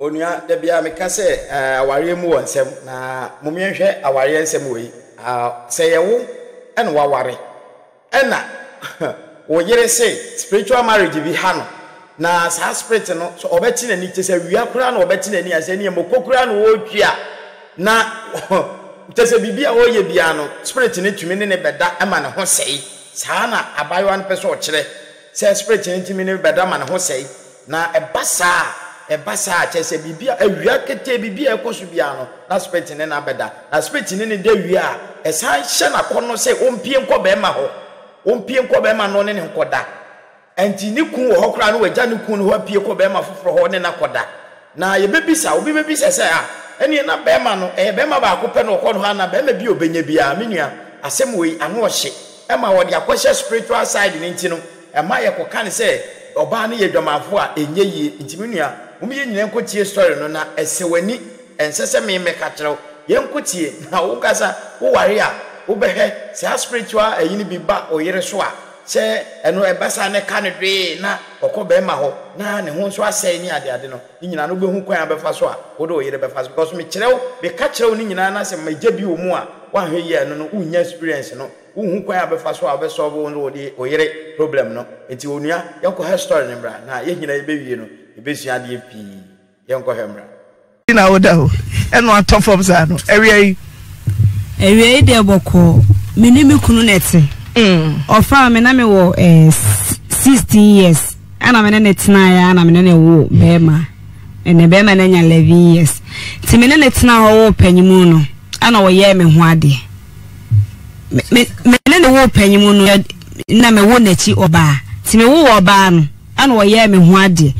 Onya de bia me ka se aware mu wonsem na mumienhwe aware nsem we se ye wo ene waware ena wo yere se spiritual marriage bi ha no na sa spirit no so obeti na ni tese wia kura na obeti na ni ase ni emokokura na wo dua na tese bibia wo ye bia no spirit ne tumi ne beda ema ne ho sei sa na abayo an pese o kire se spirit ne tumi ne beda ma ne ho sei na ebasa ebasa chese bibia awia kete bibia ekosu bia no na spirit ne na beda na spirit ne de wia esan hye na kono se ompie nkoba ema ho ompie nkoba ema no ne nkoda anti ni kun wo hokra no waja ni kun no apie koba ema foforo ho ne na koda na ye bebisa obi bebisa se a ene na bema no e bema ba akopɛ no kono ha na bema bi obenya bia menua asem we ano ohye ema wo de akɔhye spiritual side ne nti no ema ye koka ne se oba ne ye dwamafo a enye yie nti menua umiye nyenko tie story no na esewani ensese me meka kire yenko tie na wo kasa wo ware a wo behe se spiritual eyini bi ba oyere so a se eno ebasa ne ka ne dwe na okobe ma ho na ne ho so asai ni ade no nyina no gbehu kwan abefa so a wo do oyere befa so because me kire wo be ka kire wo ni nyina na se magya bi omu a wa hwe ye no no unya experience no uhu kwan abefa so a be so wo no de oyere problem no enti onua yenko he story ne bra na ye nyina ye be wie no ebesi ade pi yenko hemra na oda ho eno atofom sa no ewia yi de boko mini me kunu nete ofa me na me wo 16 years ana me na netna ya ana me na wo bema ene bema na nya 11 years ti me na netna ho panyimu no ana wo ye me ho ade me na wo panyimu no na me wo nachi oba ti me wo oba no ana wo ye me ho ade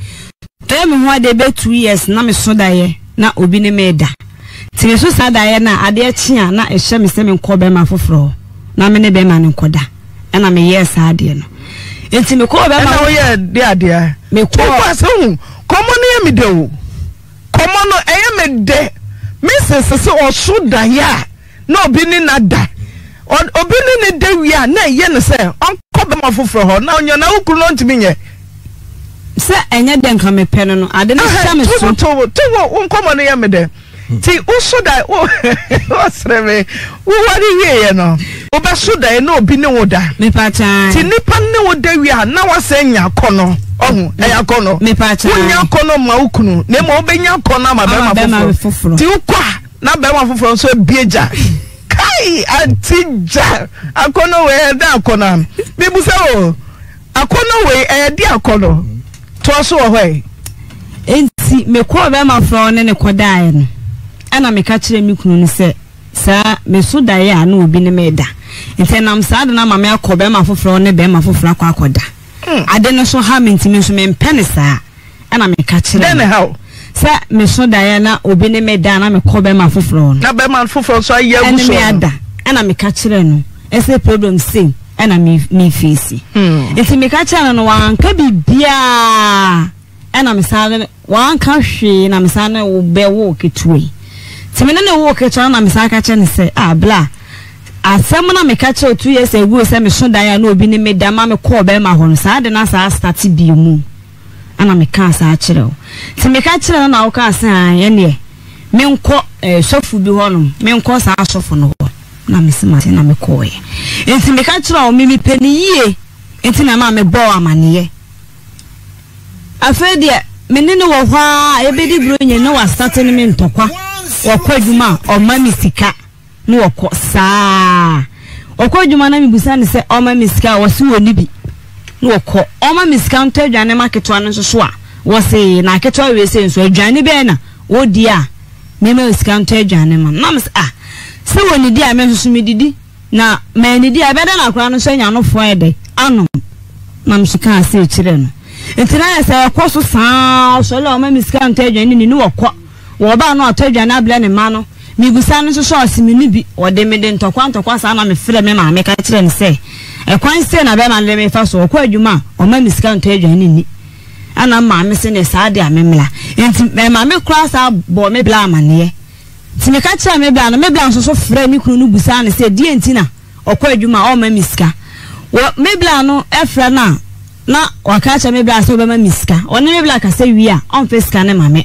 time ho ade be 2 years na me so daye na obi ne me da ti me so sa daye na ade achia na ehye me se me nkobe ma foforo na me ne be ma ne nkoda na me yes ade no enti me ko be ma na wo ye de ade me ko so hu komo ne me de wo komo no eye me de me se o so daye na obi ne na da obi ne de wi a na ye ne se onkobe ma foforo ho na onyo na wukuru no ntimi nye se enye den kan me pɛ no no ade na sha me so to wo nkomo no ye me de ti uso da o asre me wo wari ye ye no wo ba so da e na obi ne wo da me pa cha ti nipa ne wo da wi a na wa se nya kono ohu e ya kono me pa cha wo nya kono ma ukunu ne ma obenya kono ma be ma foforo ti ukwa na be ma foforo so bieja kai antija akono we da kono me busa o akono we e di akono toso wo hwe enti me ko be ma fro ne kodae no ana me ka kire mi kunu ne se sa me so dae a na obi ne me da enti na msaade na mama akọ be ma foforo ne be ma foforo akọ akoda ade no so ha me enti me so me mpene sa ana me ka kire ne how sa me so dae na obi ne me da na me ko be ma foforo na be ma foforo so ayi aguso ene me ada ana me ka kire no ese problem same ana mi fisi enti me ka kire no wan ka bibia ana me sa wan ka hwe na me sa na wo be wo ketue timena ne wo ke chana me saka che ne se abla asem na me ka che otu ye se egu se me so dan ya na obi ne me da ma me ko be ma ho sa de na sa start bi mu ana me ka sa chire o ti me ka chire na wo ka san ya ne me nko sofu bi ho no me nko sa sofu no ho na me se ma na me ko ye enti me ka chire o mi peni ye enti na ma me bo amane ye afedi me ne wo hwa e be di bro nye na wa start ne me ntokwa wako juma oma misika ni wako saa wako juma na mibusa nise oma misika wasi wonibi ni wako oma misika nte jane ma ketuwa nsusua wasi na ketuwa wese nsuwa jane bena wodia mime misika nte jane ma na misa si wonidia me susumididi na menidia beda na kwa nuswa nyano fwede anu na mshika asi uchireno intinaya se wako susaa sole oma misika nte jane ni wako woba no atadwa na bla ne ma no migusa no so so asimini bi ode mede ntokwa sa na me frɛ me ma me ka kire ne se ekwan se na be na le me fa so kwa adwuma o ma miska ntadwa ne ni ana ma me se ne sa de amemla enti me ma me kura sa bo me bla amane enti me ka kire me bla so so frɛ ni kunu gusa ne se di enti na okwa adwuma o ma miska wo me bla no efrɛ na waka kire me bla so be ma miska one me bla ka se wi a on fe ska ne ma me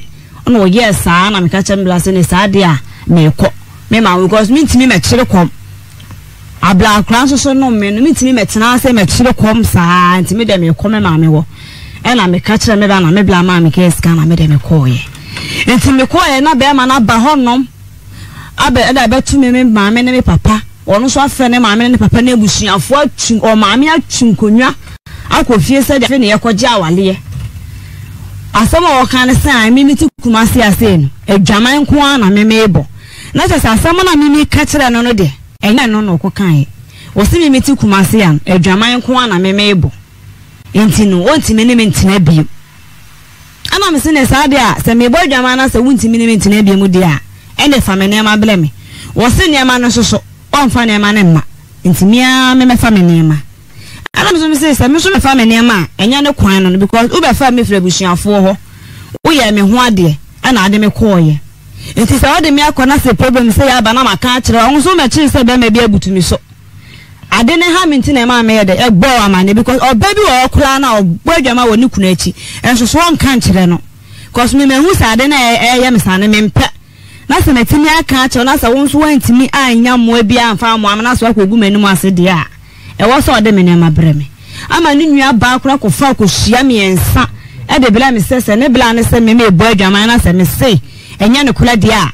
no yes ah na me ka chem blase ne sadia me ko me ma because me ntimi me chire kom abla akran so no me no me ntimi me tena se me chire kom sa ntimi de me ko me ma me wo e na me ka chere me ba na me bla ma me ka ska na me de me ko ye ntimi ko ye na be ma na ba honom abe e da be tu me ma me ne me papa ono so afre ne ma me ne papa ne abusuafo atu o ma me atu nkonwa akofie se de ne yekoje awale asama o kan san mimi ti kumasi asen edwaman ko na memebo na se asama na mimi ka kire no no de enya no no ko kan e o se mimi ti kumasi an edwaman ko na memebo entinu onti meneme ntina bi ana me se ne saade a se mebo edwaman na se wunti meneme ntina bi mu de a ene fa me ne ma bleme o se ne ma no soso on fa ne ma ne ma entimi a me me fa me ne ma ana me so me say say me so me fa me ne ma enya ne kwan no because u be fa me fra busuafo ho u ye me ho ade ana ade me koye enti say ode me akona say problem say ya ba na maka a kire on so me kire say be me bi agutumi so ade ne ha me ntina ma me ye de e gbo amane because oba bi wo kura na ogbo adwama woni kunu achi enso so on kan kire no because me hu say ade na e ye me sane me mpa na se metini aka a kire na say won so wantimi anya mo abi anfa mo amana so akogu manum ase de a ewo so de menema breme ama ni nua ba kura ko fa ko hia me ensa e de bla me sese ne bla ne se me me bo adwaman na se me sei enya ne kula de a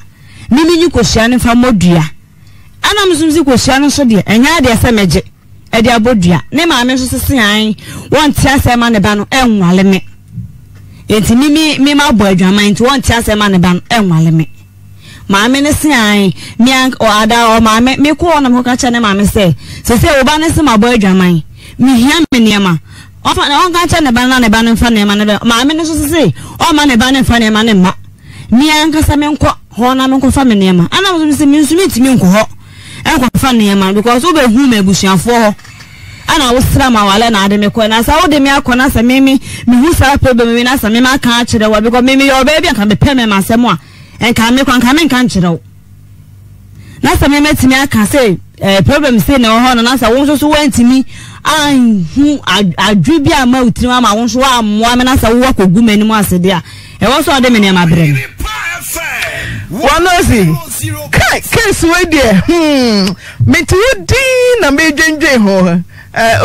ni minyi ko hia ne fa modua ana mzumzi ko hia no so de enya de se meje e de abodua ne ma me so sese an won tia se ma ne ba no enwale me enti ni me ma bo adwaman enti won tia se ma ne ba no enwale me maame ne se an mi an o ada o maame me ko ona mo ka cha ne maame se oba ne se mabo adwaman mi hia me ne ma ofa na on ka cha ne ba ne fa ne ma ne maame ne so se o ma ne ba ne fa ne ma ne ma mi an ka sa me nko ho na me nko fa me ne ma ana mo se mi nsu mi ntimi nko ho en ko fa ne ma because o be hu me busuafo ho ana wo sra ma wala na ade me ko na sa wo de me akona sa me mi hu sa problem me na sa me ma ka a kire wa because me yo ba bi an ka be pe me ma se mo a en kame kwa kame nkan kirawo na sa me metimi aka say problem say na ho no na sa won so so wantimi an hu adwe bia ma utiri ma won so ammo am na sa wo akogu manimu asede a e won so ade me na mabrem won ozi kai case we there me to din na me dwendwe ho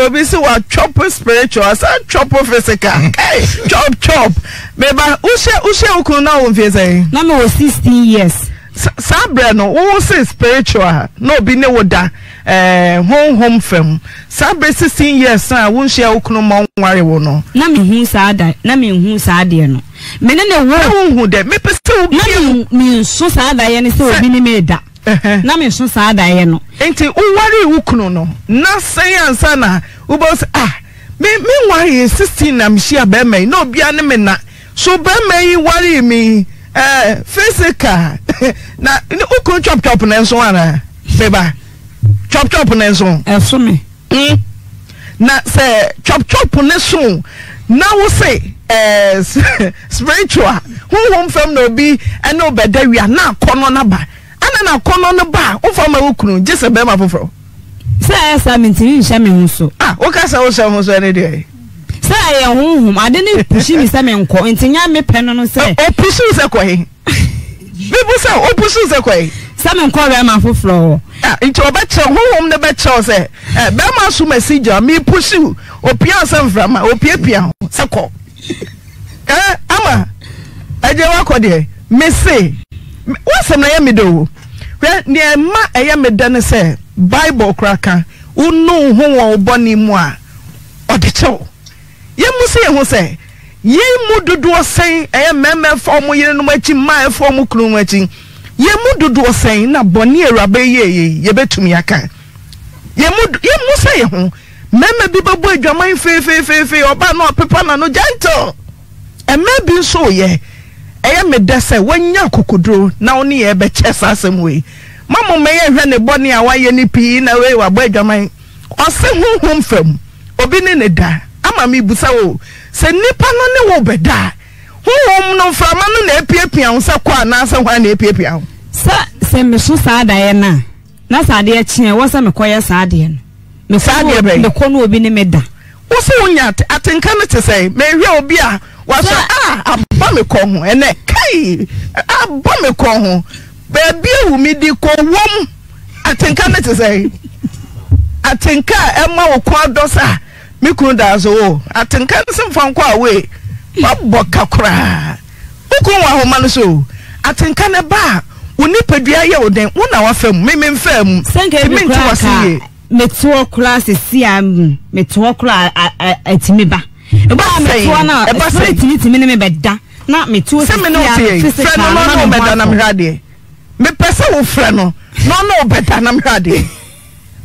obi si wa chop spiritual sa chop physical hey chop meba ushe ukun na won fi say na me was 16 years sabre no won say spiritual no bi ne woda honhom fam sabre 16 years sa won share ukun ma nware wo no na me hu sa da na me hu sa de no me ne ne wo hu de me pese obi me so sa da ye ne se obi ne me da na me so saa da ye no enti uwari wukunu no na sayansa na ubos me nwari 16 na mshia be me na obi an me na so be me wari me physical na ukun chop na enso ana beba chop na enso enso me na se chop na so na wo say spiritual who from no bi and no bedawia na kono na ba na kono no ba o fa ma okunu je se be ma foforo se esa mi ntimi nsha me nso o ka se o se mo so ene de se e honhum ade ne pushi mi se me nko ntinya me peno no se o pushi se ko he bibu se o pushi se ko he se me nko be ma foforo nti o ba che honhum ne be che se be ma so message mi pushi o pia se mframa o pia se ko ama aje wa ko de me se what's na yemi do well ne ma eyemi da ne se bible kraka unu ho oboni mu a odecho yemu se ho se yemu dodo osen eyememe fo mu yire no machi ma fo mu kru machi yemu dodo osen na boni eraba ye betumi aka yemu se ho meme bi babo adwaman fe oba no pepa na no gentle e me bi so ye eya medese wanya kokodro na oni ye be chesa asem we mamu me ye hwe ne boni a waye ni pii na we wa gbajaman ose huhum fam obi ne da ama mi busa wo se nipa no ne wo be da huhum no fama no na epiepia wo se kwa na ase hwa na epiepia wo se me so saada ye na saade ye chie wo se me koye saade ye no me saade be de kono obi ne me da wo se wonya atenka no te sei me hwe obi a wa so bomeko ho ene kai abomeko ho baby wu mi di ko wom atenka me te say atenka e ma wo kwa dosa mi kunu da so wo atenka se mfan kwa we boboka kra ukun wa ho man so atenka ne ba oni padua ye wo den wo na wa fam me me fam senka mi nti wasi metuo kra sesiam metuo kra atimi ba eba metuo na eba se timi ne beda na metuo se me no tie frɛ no no beda na me hade me pese wo frɛ no no no beda na me hade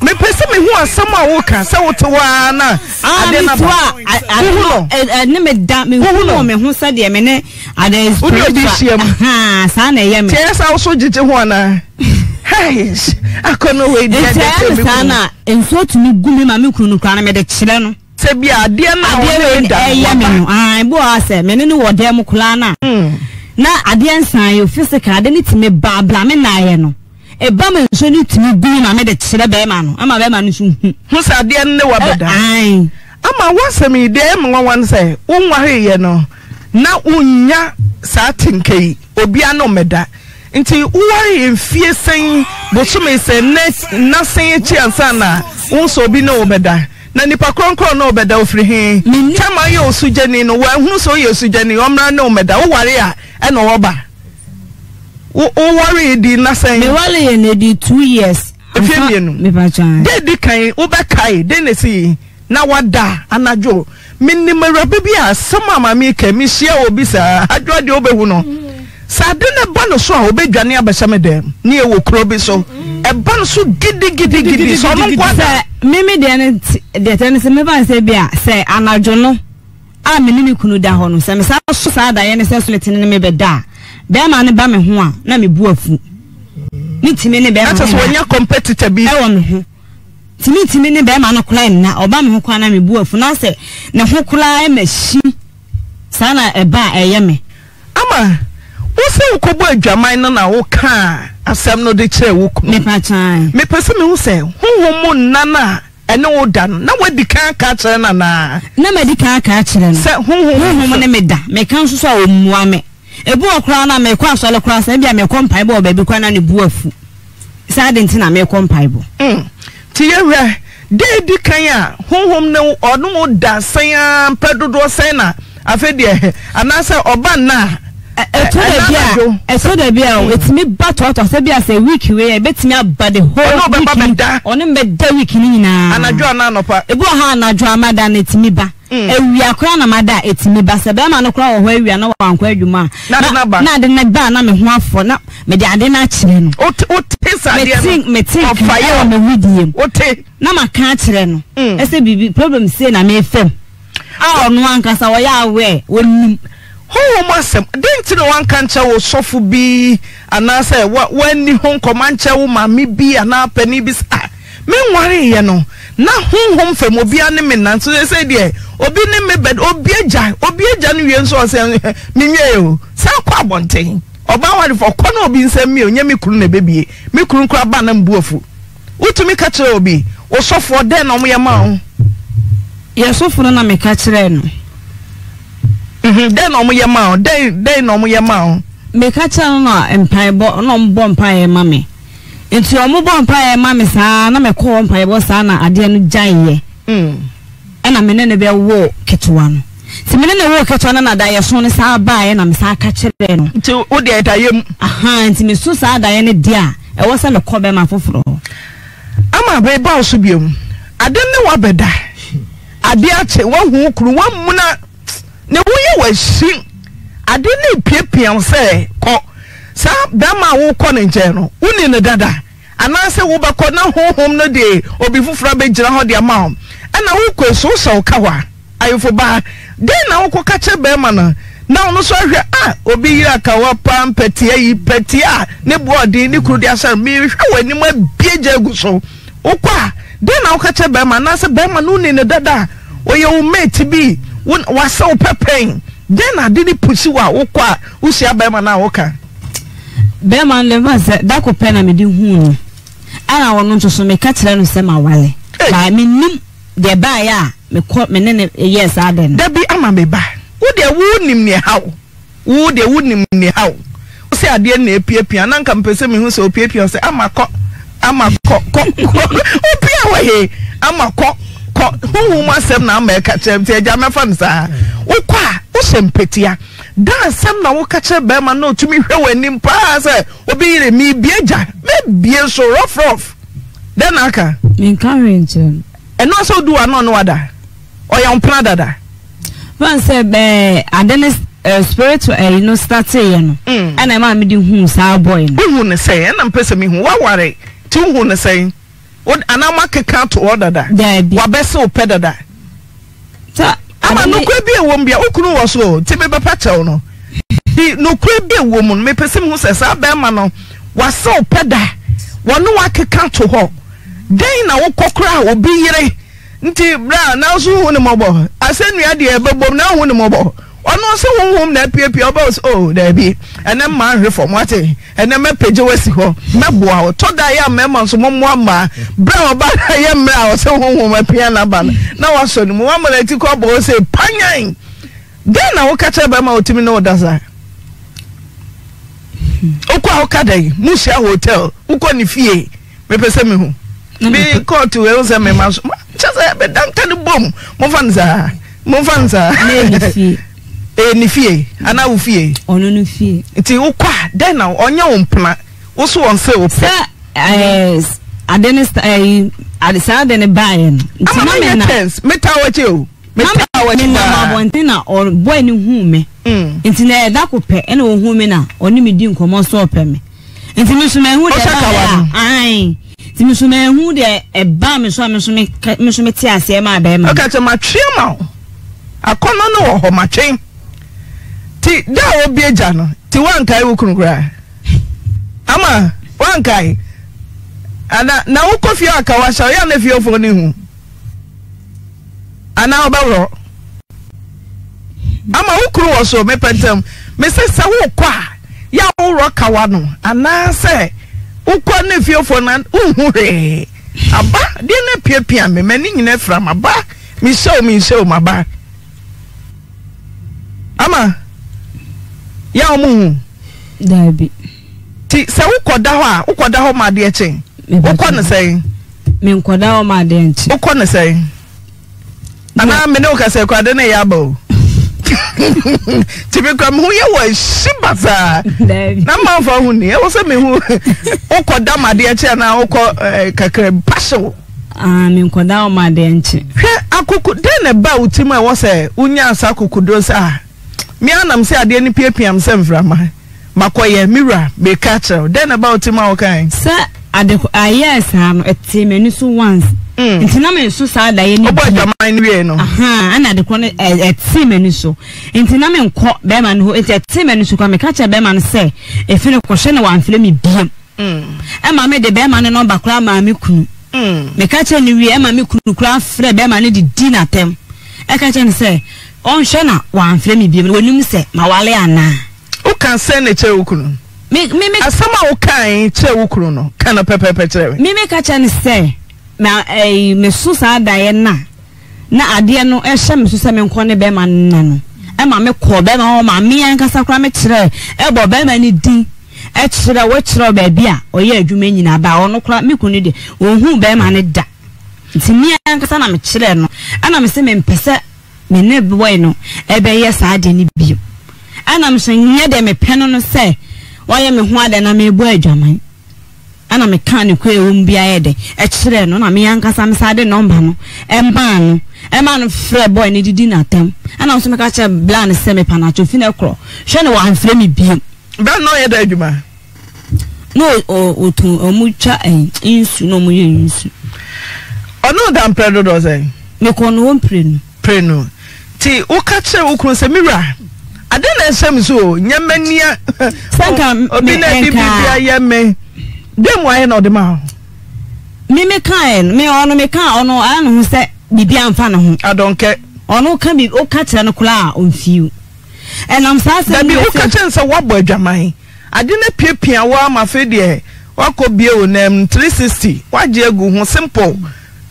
me pese me hu asam a wo ka se wo te wa na ade na ba ne me da me hu me hu se de me ne ade is ha sa na ye me tie sa wo so jiji ho na hey akono we dia de sa na enso to me gumi ma me kunu kra na me de kire no se bia de na wo ne da ye me no ai bo ase me ne no wo de mo kra na na ade ensan yo physical ade ni ti me ba bla me na ye no eba me nso ni ti me gumi na me de kire be ma no ama be ma no su hu sa de ne wo beda ai ama wo se me de me wan se wo nwa he ye no na unya sa tinkai obi ano meda nti uwari mfie sen bosume sen na sen chiansa na unso bi na obeda na nipa kronkron na obeda ofri hin chama ye osujeni no wa hu so ye osujeni omra na omeda uwari a eno oba uwari di na sen me wale ye ne di 2 years efie mienu me pa chan de di kan obekai de ne si na wada anajo minimum rabe bi asama mama kemi hia obi sa adwade obehu no sade ne ba no so a obedwane abesame dem ne e wo kro bi so e ba no so gidi so no kwata mimi de ne de tense me ba se bia se anajo no a menini kunu da ho no se me sa so sa da ye ne se so letin ne me be da be ma ne ba me ho a na me bu afu ni timi ne be ma aso wonya competitor bi e wo me ho timi ne be ma no kula na oba me ho kwa na me bu afu na se ne ho kula e ma shi sana e ba e ye me ama ose ukobo adwaman na na wo ka asem no de kire wo kunu me pese me hu se honhomo nana ene wo da na wadi kan ka kire na madi kan ka kire no se honhomo ne meda me kan so a omua me ebu okra na me kwa asole kwa se bia me kompai bo ba bi kwa na ne buafu sa de ntina me kompai bo ti yewe de di kan a honhom ne onomo da san pedodo sen na afi de anasa oba na I told her, it's me battle to say, I week away, bet me up by the whole on a week in and I draw none of her. It won't drama than it's me ba. We are crowned, mother, it's me ba. Sabama no crown where we are no one where you ma. Not the neck ban, I'm a half for not. May I didn't actually. What is I think may take fire on the medium? What take? No, my catch then. I say, be problem saying I may fail. I don't want us away. Ho masem den ti no wan kan cha wo sofu bi ana se wani ho nkoman cha wo mami bi ana pani bi sa me nware ye no na honhom fam obi ane me nanso se de obi ne me bed obi agya no wie so se me nwe o sa kwa bonten oba wari fo kwa na obi nsam mi o nya me kuru na bebie me kuru nkura ba na mbuafu utumi ka kire obi wo sofu den na omye ma ho ye sofu na me ka kire no then omo yema then omo yema me ka cha na empai bo no mbo empai ma me nti omo bo empai ma me saa na me ko empai bo saa na ade no janye ena me ne be wo ketwa no ti me ne wo ketwa na da ye so ne saa ba ye na me saa ka kire no nti wo de atayem aha nti me so saa da ye ne dia e wo se me ko be ma foforo ama be ba o so biom ade ne wa beda ade ache wa hu kru wa muna ne wo ye wasi ade ne piapiam se ko sa da ma wo ko ne nje no uni ne dada ana se wo ba ko na honhom no de obi fufura be gira ho de ma ho ana wo ko so so ka wa ayefo ba de na wo ko ka che be ma na na no so hwe a obi yira ka wa pam petia yi petia ne boodi ne kru de asar mi hwe wani ma bieje guso wo kwa de na wo ka che be ma na se be ma no uni ne dada wo ye wo mate bi won waso pepen then I didn't push you out kwa usi abema na woka bema never said that ko pena me di hu ana wono ntoso me ka kire no se ma wale ba me nim de ba ya me ko me ne yes aden da bi ama me ba wo de wo nim ne hawo Who they wouldn't how. Say I didn't appear, and I'm me who so appear say, I'm a cock. Who must have now make a chance? Opa, Dan Sam na catcher Berman no to me when him pass obey me beja, maybe so rough. Then I can encourage him. And also do I know other or young planada. One said, I didn't spirit to no start and I'm meeting who's our boy. We wouldn't say, and I'm pressing me who worry. Two wouldn't say. What an amaka can't order that. Wabeso pedder that. Ama no could be a woman, be a okunu or so. Timmy Pacho no. No could be a woman, may person who says, I bear man was so pedder. One no aka can't to her. Then I will cockra or be re. Nti bra, now soon a mobile. I send me idea, but now on a mobile. Or no, so whom that PPO boss, oh, there be. And then my reform, what eh? And then my page was ho. Mabuao, told I am members of Mamma, brown about I am now, so whom my piano ban. Now I saw the Mamma let you call boys say, Panyang. Then I will catch up by my ultimate dozer. Oka Okade, Musia Hotel, Ukonifie, Mepesemu. Be called to Elsa Mamma's. Just a bit down to the boom, Movanza, maybe. Ni fie ana wo fie ono no fie nti wo kwa den na onye wo mpla wo so won se wo pe adenist adisa den bayen nti na me na metawache o metawache na ma bonte na or boy ni hu me nti na da ko pe na wo hu me na oni me di nkomo so pe me nti me so me hu de ai nti me so me hu de e ba me so me ti ase ma ba me okay to ma twema akono no ho ma twen ti da obi eja no ti wankai wo kunukura ama wankai ana na wo kofi aka wa sha ya na fi ofo ni hu ana obawro ama wo kru wo so me pentem me se sa wo kwa ya wo ro ka wa no ana se wo kwa na fi ofo na uhure aba de na piapia me mani nyina fra ma ba mi show ma ba ama ya omu dabi ti se ukoda ho ma de echen ukone sen me nkoda ho ma de echen ukone sen ana me ne ukase kwade na ya bawo ti be kwa mu ye wa shibata na ma fa hu ne o se me hu ukoda ma de echen na ukọ kakra basho me nkoda ho ma de echen hwe akuku de na ba utima wo se unya asa akuku do se ah me anam say ade ni piapiam sem frama makoye mira be catcher then about him okay sir ade yes am eti me so once nti na me so sa da ye ni obo jaman we no aha ana de ko eti me so nti na me nko be man ho eti me so kwa me catcher be man say e fini ko hwe na wan fle me biam e ma me de be man no ba kra ma me kunu me catcher ni we e ma me kunu kra fre be man di di na tem e catcher ni say on shana wan frame bi wonum se ma wale ana o kan se na che wukunu me asama o kan che wukunu no kana pepepe chere me ka che ne se na me susa adaye na ade no ehye me susa me nko ne be ma nna no e ma me ko be ma o ma me an kasa kra me chere e bo be ma ni din e chere wo chere ba bia oye adwuma nyina ba ono kra me kunu de ohu be ma ne da nti me an kasa na me chere no ana me se me mpese me ne boy no ebe ye saa de ni bio ana me so nye de me peno no se waye me ho ada na me bo adwaman ana me kan ne kwe wo mbia ye de e kire no na me yankasa me saa de number no e man free boy ni didi na tem ana so me ka che blan se me panacho fi na kro hwe ne wan free me bio ba no ye de adwuma no o tun o mu cha insu no mu ye insu ono dan predo do se me ko no won preno ti o ka che o kru se mira ade na nsem so nyamania sanka obi na biblia yeme dem wa he na odema me kan ono anu ho se biblia mfa na ho adonke ono ka bi o ka che no kula onfiu enam sa se bi o ka che nse wa bo adwaman ade na piapia wa amafe de wa ko bie o nem 360 wa je egu ho simple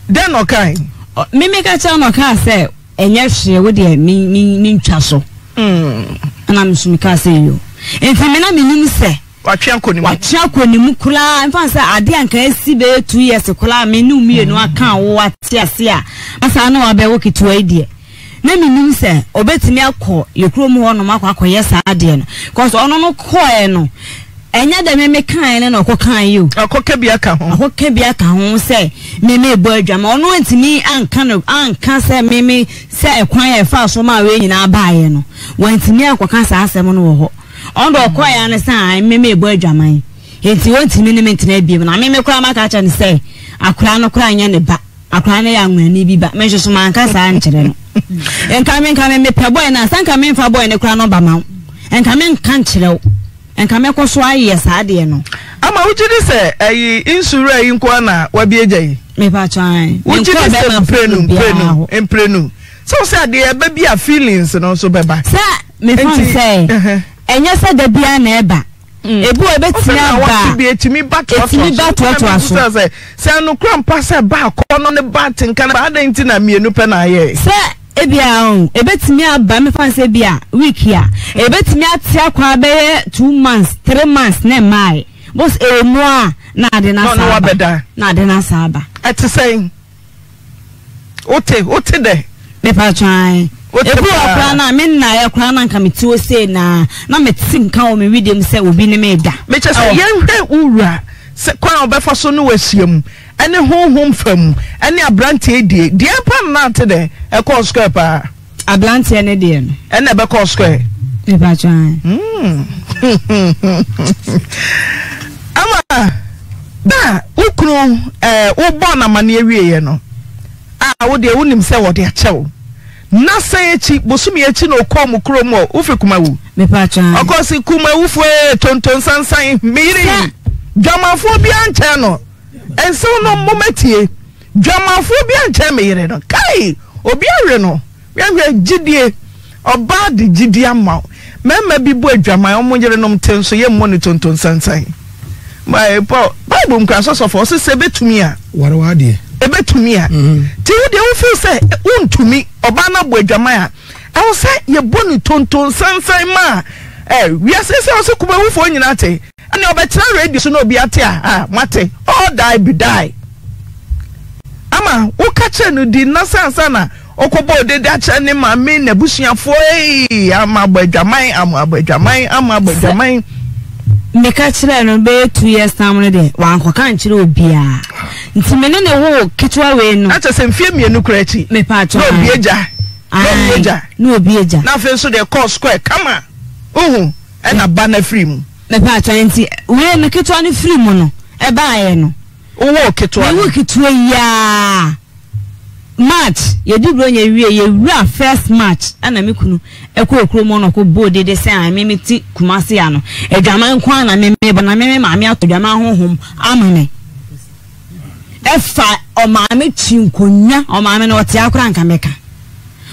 den o kan me ka che no ka se enye hwe wo de mi ntwa so na msumika seyo enti me na menim se watwe akoni mukula mfa se ade anka esibe 2 years kula me nu mienu aka wo ate ase a asa na wa be wo kitu aidie na menim se obetimi akọ yekro mu ho no makọ akọye sa ade no cause ono no kọ e no enya de meme kan ne no kokan yo akokebia ka ho se meme ebo adwama ono ntimi anka se meme se ekwan e fa so ma we nyina baaye no wantimi akokan sa asem no wo ho ondo okoye ane sa meme ebo adwama enti wontimi ne mentena biem na meme kura maka acha ne se akura no kura anya ne ba akura ne ya nwani bi ba me so ma anka sa ankyere no enka me mepe boy na sanka me fa boy ne kura no ba ma enka me kan kyere enka me ko so aye saade no ama wujidi se ayi insura ayi nko na wabiejai me pa chan wujidi se emprenu so se ade e ba bia feelings no so beba se me fun se enya se da bia na eba ebu ebetia ba etimi ba to aso se anu kran pa se ba ko no ne ba tin kan ba adan ti na mienu pe na ye se ebia on ebetimi aba me fan se bia week ya ebetimi atia kwa be 2 months 3 months ne mai boss e moa na de na saba no wabeda na de na saba ati saying ote de me pa try ebu akwa na me na ya kwa na nka meti o se na meti nka o me widem se obi ne me da me che se yenhwe ura se kwa obefa so no wasiam ene honhom fam ene abrante edie de pam na te de e call square pa abrante ene de no ene be call square e ba join ama da ukru wo na mane awieye no a wo de wonim se wo de achew na se echi bosumi echi no kom krom o ufi kumawu me pa join okosi kumawu fo tonton sansan miri jamafobia nche no enso no mometie jamafobia nche mire no kai obi awe no we gidie oba de gidie ama mema bi bo adwaman omonyere no mtenso ye monitonton sansan my po bible nka so for se betumi a warwa de ebetumi a ti wo de wo feel say wontumi oba na bo adwaman a awu say ye bonitonton sansan ma we say say o se kuma wo fo nyina te ani obetra radio so no obi ate a mate all die be die ama wo ka che no di na sansa na okobo odede a che ne ma me na busuafo e ama abadwaman me ka chira no be 2 years time no de wan ko kan chira obi a ntime ne wo ketwa we no acha se mfie mienu kra chi me pa cho no obi eja na fe so de call square kama uhu ena ba na free mu na pa chanti we no ketwa ne free mu no e ba ye no wo ketwa ya match ye dubro nya wie ye wura first match ana me kunu e ko okro mo no ko bode de sai me meti kumase ya no e dwaman ko ana me ba na me ma me atodwaman honhom amane e fa o ma me chinkonya o ma me no ti akra nka meka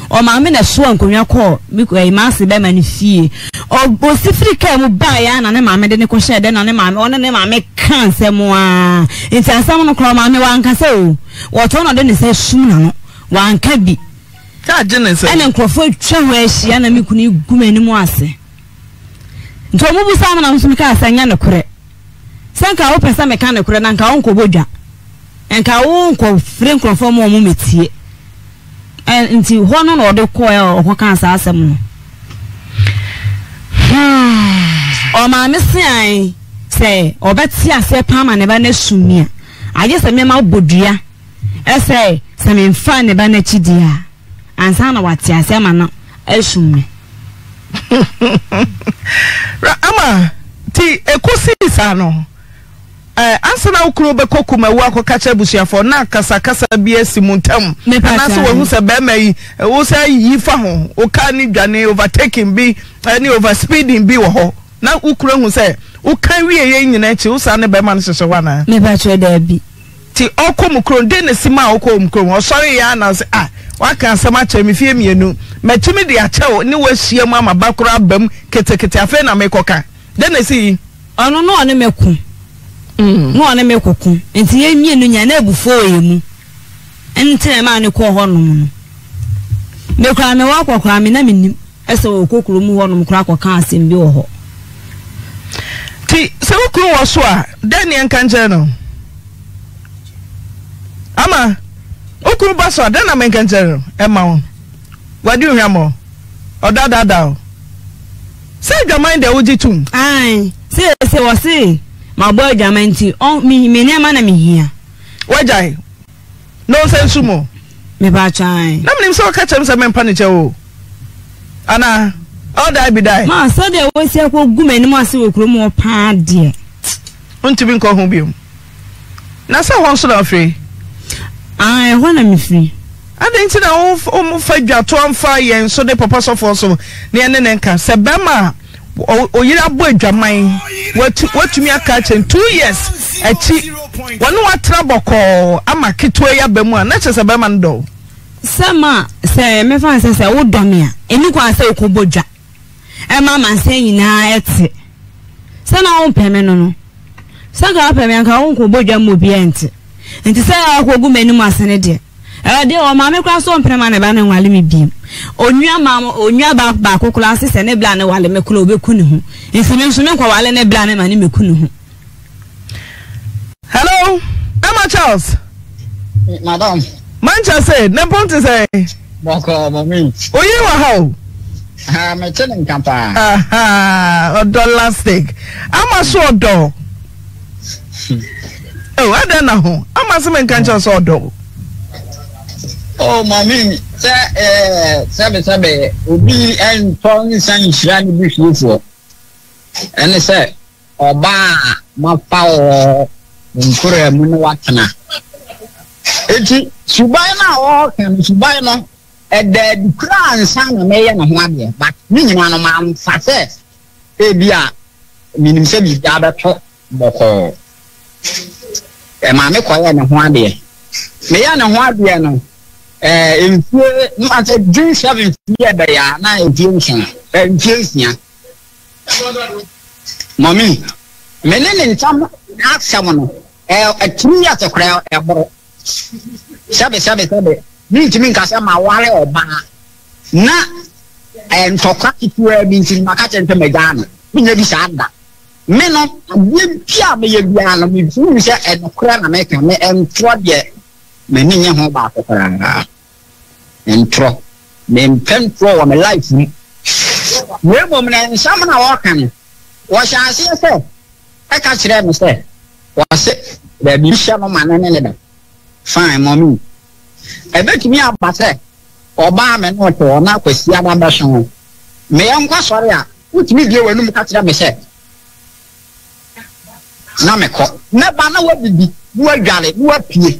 o ma me na so ankonwa ko me ko e ma se be ma ni fie o sifri ka mu ba ya na ne ma me de ne ko she de na ne ma me ona ne ma me kan se mo a nti asam no kro ma me wan ka se o wo to no de ne se su na no wan ka bi ta je ne se ene nkrofo atwa ho ahia na me kunu gumani mu ase nto mo bu sam na nso ka asanya ne kure sanka wo pesa me ka ne kure na nka won ko bodwa nka won ko fre nkrofo mo mo metie nti ho no no de ko e ho kan sa asem no o ma me sai say obeti ase pama ne ba na sumia aje se me ma bodua e say se me mfa ne ba na chidia ansa na wati ase ma no esumi ama ti ekosi sa no ansa na ukuru be kokuma wu akoka chebusia for na kasakasa bia simuntam na so wehu se be mai wo sai yifa ho o ka ni dwane overtaking bi ni overspeeding bi wo ho na ukuru hu se o kan wieye nyina chi wo sa ne be ma no sese wana me ba che da bi ti okom kron de ne sima okom kron o sori ya na se wa kan sama che mi fie mienu metimi de ache o ni wa siam ama bakoro abam ketekete afa na me koka de ne si ono no ne meku no ne mekokun enti ye mienu nya na ebufo oyemu enti na ma ne ko ho no me kwa me wa kwa me na menim eso okokuru mu ho no mkura akoka asem bi wo ho ti se okuru wo so a daniel kanje no ama okuru ba so daniel men kanje no e ma wo wadi hwa mo odadada se jaman de oji tum ai se se wo se ma bo jaman ti on me ne ma na me hia wajai no sense mo me ba chai na me so ka chem se men pa ne che wo ana all that be die ma so de wo se ko gumani mo ase wo kuro mo pa de onti bi nko ho biom na se ho so na afre ai ho na me fri adin ti na wo mo fa dwato amfa yen so de papa so for so ne ne nka se be ma oyira bo adwaman watumi aka chen 2 years achi wonu watra boko ama ketwe ya be mu a na che se be ma ndo sama se me fa se wo domia eni kwa se okobodwa e ma ma se nyina ete se na wo peme no no se ga peme anka wo okobodwa mo bi ente enti se akogu menu ma se ne de e de o ma me kwa so mpema na ba na nwale me bi onua ma onua ba ba kokula se se ne bla na wale me kula obeku ne hu enti me nso me kwa wale ne bla na ma ne meku ne hu hello Emma Charles madam Manchester, no point to say. Boko, mommy. Oh, you are how? I'm a chilling camper. Aha, $1 stick. I'm a sword dog. Oh, I don't know. I'm a swimming cancer sword dog. Oh, mommy, sir, Sabbath, we and Tony Sunshine Bush Lusso. And I said, oh, bah, my power, Munkura Munawatana. It's Subana or Subana at the crown son of Mayor Mahadia, but minimum amount of success. Ebia Minisebi Dabato Boko Mamma and Hadia. Mayana Hadiano, in a June 7th year, they are now in June, and June. Mommy, Menin, some ask someone a 2 years of crowd. Sabe. Binti minka sama wale oba. Na ntoka kitua binti makache nte megana. Binye bisanda. Meno abia me yebiana me funse enokra na meka me entro de me nyenye ho ba akora. Entro. Me mpentro wa my life ni. We mo na nsam na waka ni. Wo shaase se. E ka kire me se. Wo se da bi sha no manene ne da. Fine, mommy. I bet me up, but say, Obama, not to honor Christiana Bashan. May I'm Casaria, which me do a new catcher, me said. Namako, never know what did you are gallant, you are pee.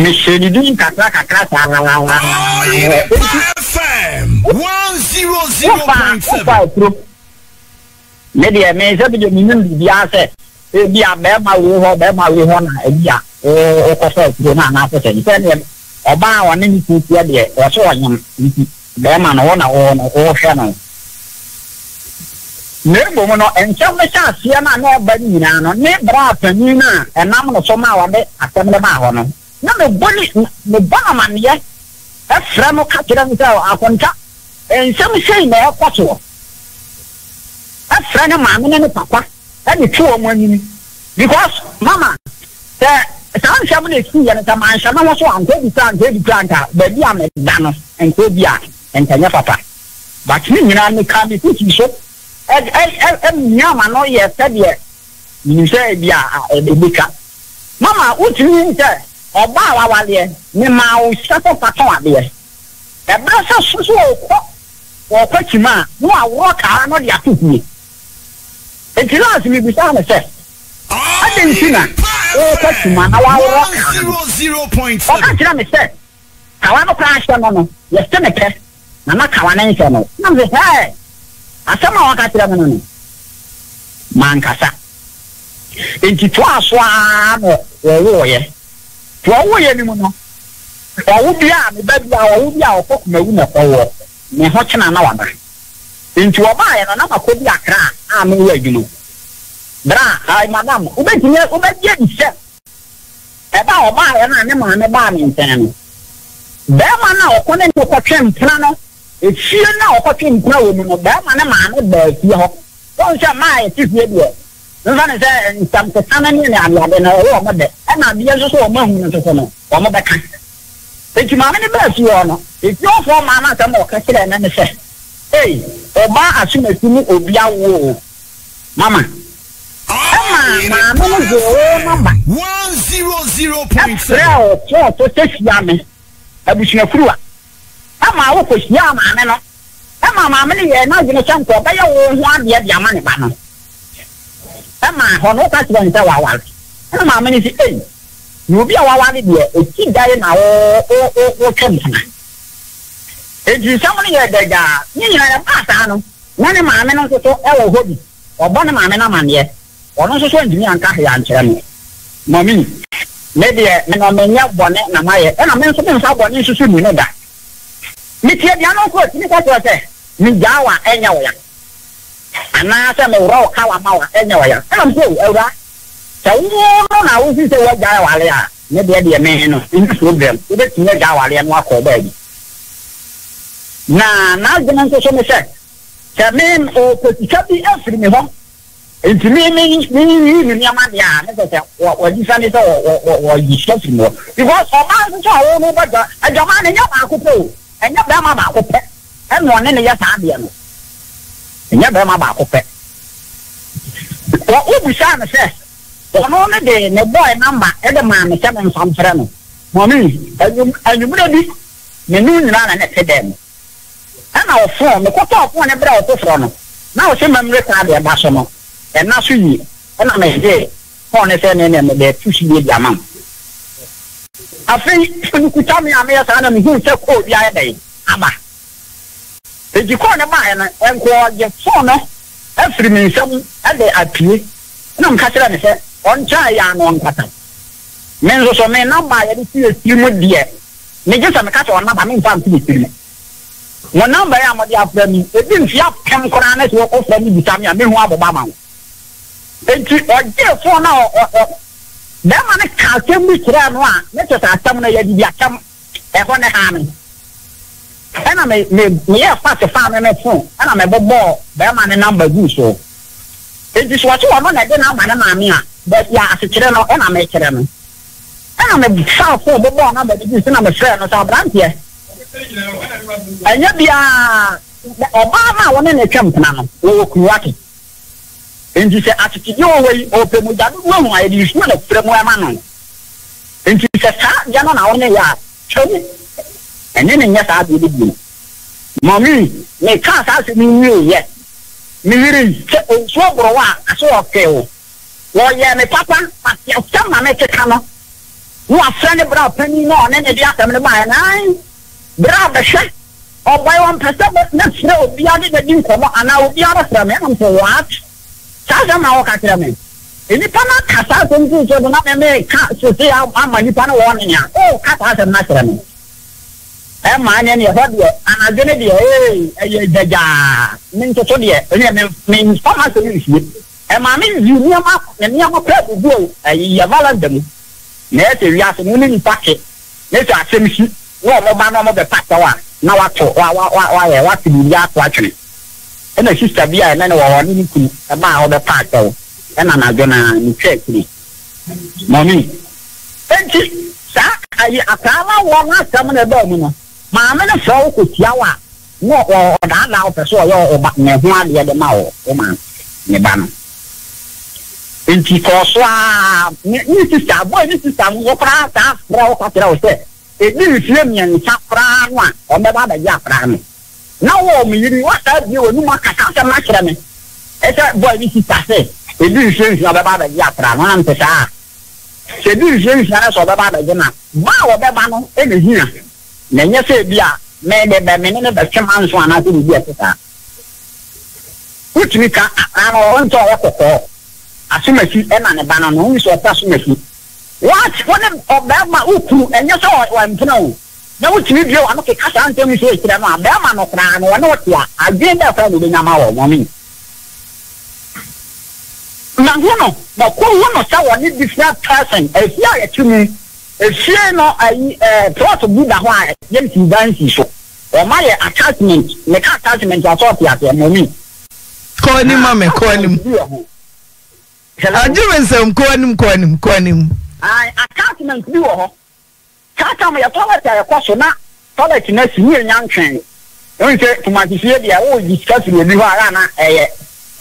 Monsieur Didin Kataka Kataka 100.5. Maybe I may say the million Bia said, Bia Bema will honor a Bia or Cosette. Oba wani nikutia de waso wanyam bema na wona o hwano nebo mono enchama chasia na na ba nyina no ne bra apani na enam no so ma wade atemle ma ho no na me boli me ba man ye afra mo ka kira nta akonta enchama sei na ekwato afra na ma me ne papa ani tuo mo anyini because mama that San Shaman is here and Taman Shaman was one, David Granta, the Yaman Danos, and Kobia, and Tanya Papa. But you know, can't be teaching so. Yaman, no, yes, said yes. You say, yeah, a bika. Mama, what you mean, sir? Or Bala Walia, Nema, Sato Patoa, dear. A brother, so, or Pachima, who are walking, I'm not yet with me. It's last me beside myself. I didn't see that. Oh, that's man. I Mankasa. Inti twa swa no woye. Twa woye ni muno. Wawubia ni bebia wawubia okoku mewune kwa wo. Ni hochina na wanda. Inti wabaya na nama kubi akra. Ame uwe gilu. Dra, hai madam. Ubejie nise. Eba wabaya na nema amebami ntenu. Bema na wakone ni okoche mprano. Echiyo na okoche mprano mino. Bema na maame beki hoko. Konsha mae tifu yeduwe. Nzani se nisamkesana nini alade na uwa mwade. Ena biyezo so umahu nitosano. Wamwade kansi. Eki mamini besi yono. Eki yofo mama sama wakasile enene se. Hey, oba asume kini obia uo. Mama. Ema mamini zero mamba. 100.7. Reo, kio to se siyame. Ebu sinefruwa. Ema woko siyama ameno. Ema mamini yena jinesanko. Kaya uwa diya diamani bano. Ema hono kasiwa nita wawali. Ema mamini si eyi. Nubia wawali diye, eki daye na o chemsana. Eji samuni ye deja, nini ya basa hano. Nani maame na soso ewa hobi. Obani maame na manye. Ono soso njini ankahi ya nchirani. Mami, mediye, nina menye bwane na maye. Ena menso mensa bwane susu mineda. Mitie diano kwa, tini kwa kwa se. Mijawa enya waya. Anase meurao kawa mawa enya waya. Ena mkuu, eura. Uno na usi se wajaya walea. Nebya diya meheno. Ini problem. Ube tinye jaya walea nwa kobegi. Na nazinan se shome se. Se men o kutichabi esri miho. Inti mi niyamani ya. Nese se wajisani se wajishofri miho. Because oman se chao unu baja. E jamani nyama akupe u. E nyaba mama akupe. E mwanene ya saambi ya no. E nyaba mama akupe. Wa ubu sana se. Ono ne de ne boy number e de maame se me samfre no mami anyumre bi ne nu nyana na te dem ana o fo me ko to fo ne bra o to fro no na o se mamre ka de ba so no e na so yi ana me de fo ne se ne me de tu si bi amam afi funu ku ta mi ame ya sana mi hu se ko bi aye dai aba e ji ko ne ba na en ko je fo no e firi mi se e de apie na mkasira ni se oncha ya no nkata menzo so me na ba ya di timu die me je so me kaso na ba me nfa nti timu won number ya mo di afra mi e bi nfi apem kora na so ko fra mi bitami a me hu aboba ma enti o je fo na o na ma na ka ke mi kira no a me to ta tam na ya di bi akam e ho ne ha me ana me ya fa se fa me fo ana me bobo be ma ne number gu so enti so ato ono na de na ma na ma mi a but ya asichire no ona me chire no ana me sa fo bobo na ba di si na me chire no sa brantie anya bia obama wona na twam tana no wo kuwaki enti se asichire o we o pe mu ja no wo ha di si na le fremu ama no enti se sa ja no na ona ya choni anya ne nya sa bi di mami me ka sa se mi ni ye Miri, so broa, so okeo. Woye me papa, pati chama me chekano. Wo afane bra pani no ne dia tamne ba nai. Bra ba she. O bai wan pesa ba na sne obi ade de din komo ana obi ara sra me am so wat. Saza ma o ka sra me. Ini pana kasa so nji so na me ka so se ama ni pana won nya. O ka ta sra na sra me. E ma anya ne ho de anadene de eye daja min to to de ene min fama so ni si e ma min ni ma ne ni ma pra bu o ya valandem ne te wi aso ni ni pake ne ta asem si wo mo ba no mo be pata wa na wa to wa ye wa ti bi ya to atwe ene sister bia na ne wa ni ni ku e ba ho be pata o e na na jo na ni check ni mami enti sa ayi akala wo na sam na ba mu no maame na fro ko tiawa no o da na o peso yo o ba me ho ade de ma o ma ne ba no enti ko so a ni sister boy ni sister wo pra ta fra o ka tra o se e ni fie mi en sa fra no a o me ba da ya fra no na wo mi ni wa ta bi wo nu ma ka ta ma kra me e se boy ni sister se e ni fie na ba da ya fra no na mpesa se ni fie na so ba da je na ba wo be ba no e ni hia Nenye se bia, me de be menene be cheman so anati bi bia teta. Utrika, I want to walk. Asumesi, Emma, and Banana, who is what? One of them, Uku, and you saw one no. No, it's video. I'm okay. I'm telling you, Drama, Berman, or Notia. I did that from the Namao, mommy. Nanguno, but who wants to need this person? If you are to me, if she no, I thought to be the one, then she dances. Or my attachment, the attachment of Sophia, mommy. Call him, mamma, call him. I do some coin him. I attachment do her. Tata me a toilet I question na toilet next year young train. Don't say to my sister they are discussing with you na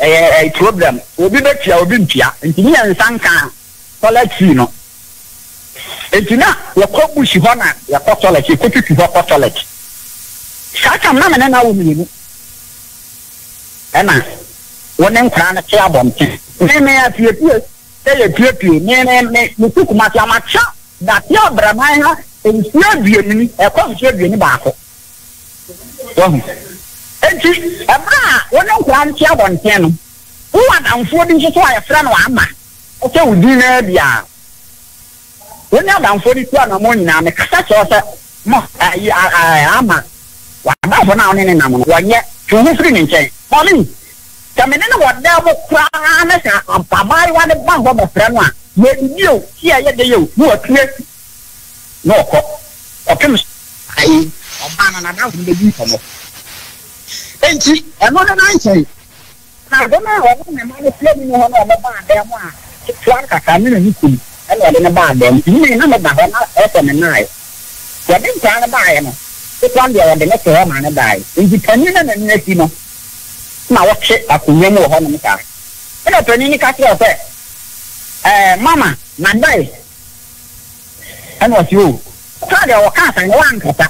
a problem. Obi be tia obi ntia. Ntini en sanka toilet no. Entina ya kobu shi ho na ya toilet e kotutu ho toilet. Tata me na na wo ni. Ana wonen kra na tia bomte. Me afie pie. Tele pie me tukuma tia macha. That your Brahmana is not being a conflict in the battle. One of one child on piano. Who are unfolding to a friend of Amma? Okay, we dinner, yeah. We're not unfolding to an ammonia, and a catch also. I am. What about one hour in an ammonia? Why yet? To who's ringing? Molly, come in and what devil crying and papa, one of one of a friend. When you here, you are clear. No, okay, I am an announcement. And she, another night. Now, don't know what I'm telling you about them. Clark, I mean, and I didn't buy them. You may not buy them at an night. What did I buy them? The plan they are the next one and die. Independent and next, you know. Now, what's it? I can remember how many cars. And I turn in the castle of it. Mama, my day. And what you? Try your cat and one cutter.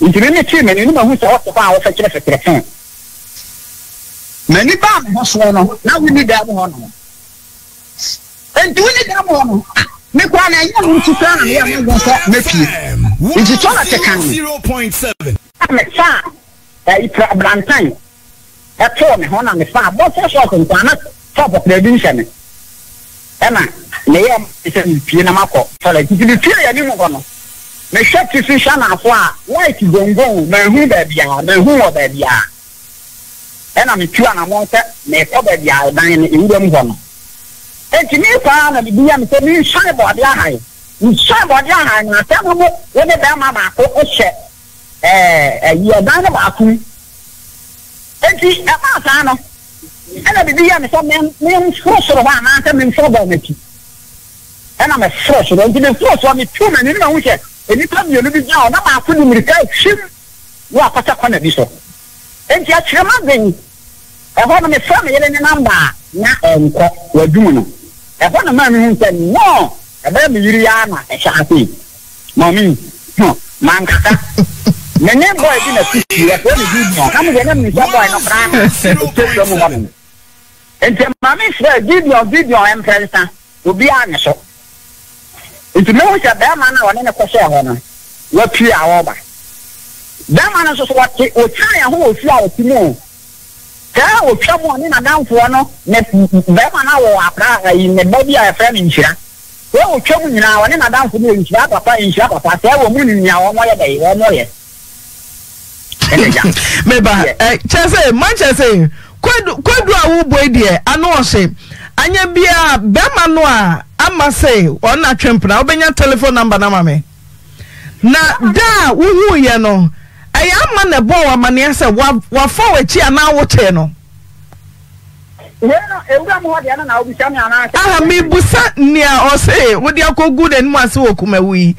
If you didn't see many, you know who's off the power for chest. Many bombs was one. Now we need that one. And do it that one. Make one I want to tell me. It's a total second 0.7. I'm a far. It's a brand time. That's all me. One on the far. What's your shot in top of the division? Emma, Liam is in Pianamaco. So, like, you can feel anyone. The shop is in Shana, white is going to go, no who that they are, no who that they are. And I'm a Chuana Monta, may cover the eye dying in Udamgon. And to me, Father, the DM said, you shy about your eye. You shy about your eye, and I tell you whether they're my back or shed. You're done about me. And she's a man. And I began some men force of one atom and so on. And I'm a force of the force on the two men in the weekend. And you come, you live it now. Now I couldn't recite him. You are put up on a visa. And just remembering a woman is family in a number. Not a doom. A woman who said, no, a baby Uriana, a shanty. Mommy, no, man. My name boy didn't see a very good one. I'm going to tell you. And the mammy said, give your emperor to be honest. It's no way that man or any question. What you are over. That man is what you will try and hold flower to know. There will someone in a down for no, that man hour in the body of a friend in here. There will come now and in a down for me in Shabapa in Shabapa. There will mean in our way day, one way. Meba, chese, manchese, kwa duwa ubuwe diye, anuwa she, anye biya, bema nuwa, ama se, wana chempuna, ubenya telephone number na mame. Na, da, uhu yeno, aya ama nebo wa maniase, wafowe chia na wote no. Yeno, uga mwadi yana na ubishami anase. Aha, mibusa niya ose, wadi ya kogude nima siwo kumewi.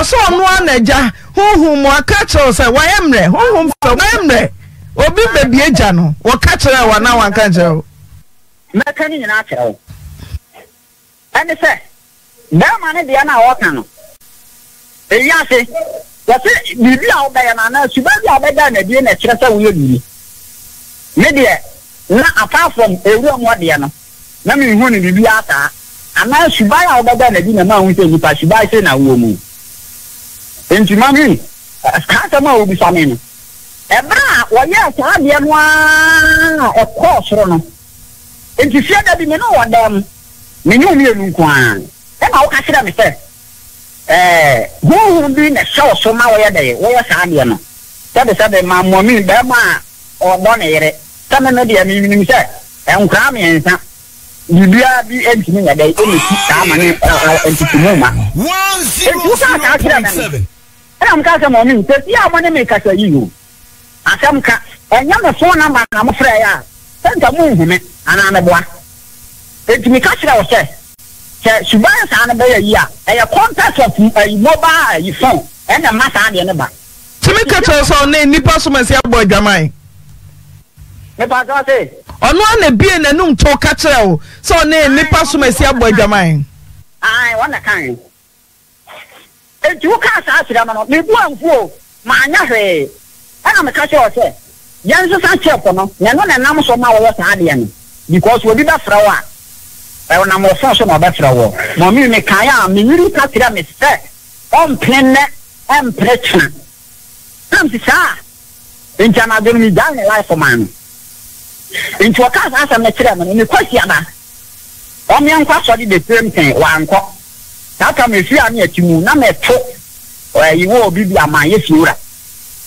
Oso onuaneja huhu mwakacho se waemre huhu mfo waemre obi bebi eja no wakachira wana wankachira mekani nyina akira ani se dama ne dia na waka no eya se wase bibia obaya na na subabi obaya na die na kire se wo ni ne de na apart from ewu omode no na me hu ni bibia ata ana subaya obaya na di na ma hu se ni pa subaya se na wo mu. Enti mami, kata ma ubi samena. Ebra, why yes, I am one of course, Rono. And you said that you know what them, Minunian Quan. And how can I say? Who will be in a show so now? Where's Adiano? That is a man, Mommy, Bama, or Donere, some of the amusement, and Crammy and you be entering a day only 6 hours. 107. I'm Casa Mommy, but yeah, I want to make us a you. I some cat, and you're the phone number, I'm afraid. Send a movement, and I'm a boy. It's me catch ourselves. She buys an a year, and a contact of a mobile phone, and a mass on the other. To make us also name Nipasum as your boy, Jamai. Nepagate. On one being a noon to catch out, so name Nipasum as your boy, Jamai. I want a kind. If you can't ask them, you won't go, my. I'm a catcher. Yes, I check on them. You're not an amount of my worst Indian because we did that for a while. I want a more function of that for a while. Mommy, me, Kaya, me, you cut it on its back. On planet and preaching. Come to Sah. In China, do me down a life for man. Into a cast as a material in the question. On young pastor did the same thing. One cop. That time, if you are near to me, I'm a talk where you will be my issue.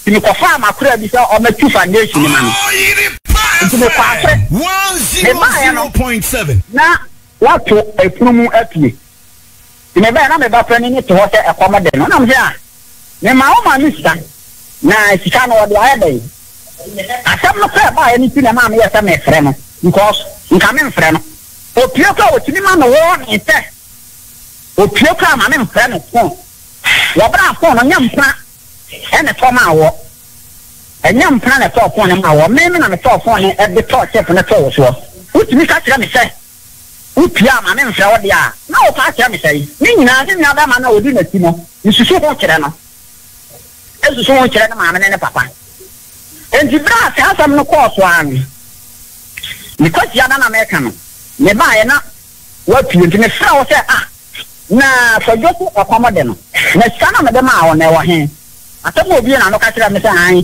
You can farm a credit on the 2 foundation. Oh, 107. Now, what to a plume at you? You may be another friend to water a comedy. No, I'm there. Now, my mister. Now, if you can't order the other, I have no care about anything. I'm here to make friend because you come in friend. Oh, Pioca, what you man warn is that? Oh, Pioca, I'm in friend. Your brother, I'm young. And a former hour, and young planet talk on an hour, men on the top one at the top step on the toes. What do you catch them? Say, Upiam, I'm in Florida. No, catch them, say, meaning I didn't have them. I know you know, you should so much. As you so much, I'm in a papa. And the brass has some no cost one because you're an American. You buy enough what you can sell. Ah, now forget to accommodate them. Let's come on the mouth on our hand. I thought we'll be an occasion, Miss Anne.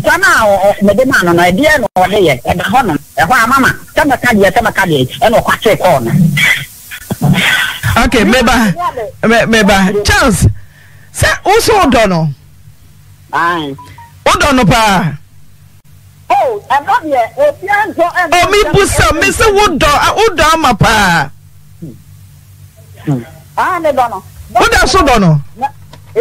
Somehow, the demand on idea or day at the honor, a mamma, some academy, and a quack on. Okay, maybe, Charles, sir, also Donald. Aye, O'Donnell, pa. Oh, I'm not here. Oh, me, Bussa, Mr. Woodall, I would down my pa. I'm a Donald. What else, O'Donnell? Me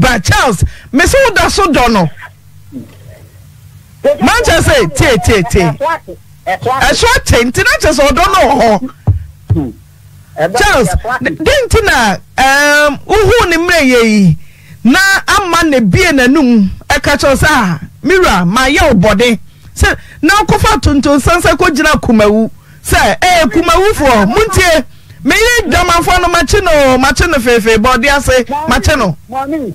ba Charles me so da so dono Manchester te I short tintina just so dono ho Charles dentina uhu ni mreye na ama ne bie nanum e ka cho sa mira ma ye obode se na kofa tonton sansa ko jina kumawu se kumawu fo muntie me ye dama fo no machino fefe body ase machino mommy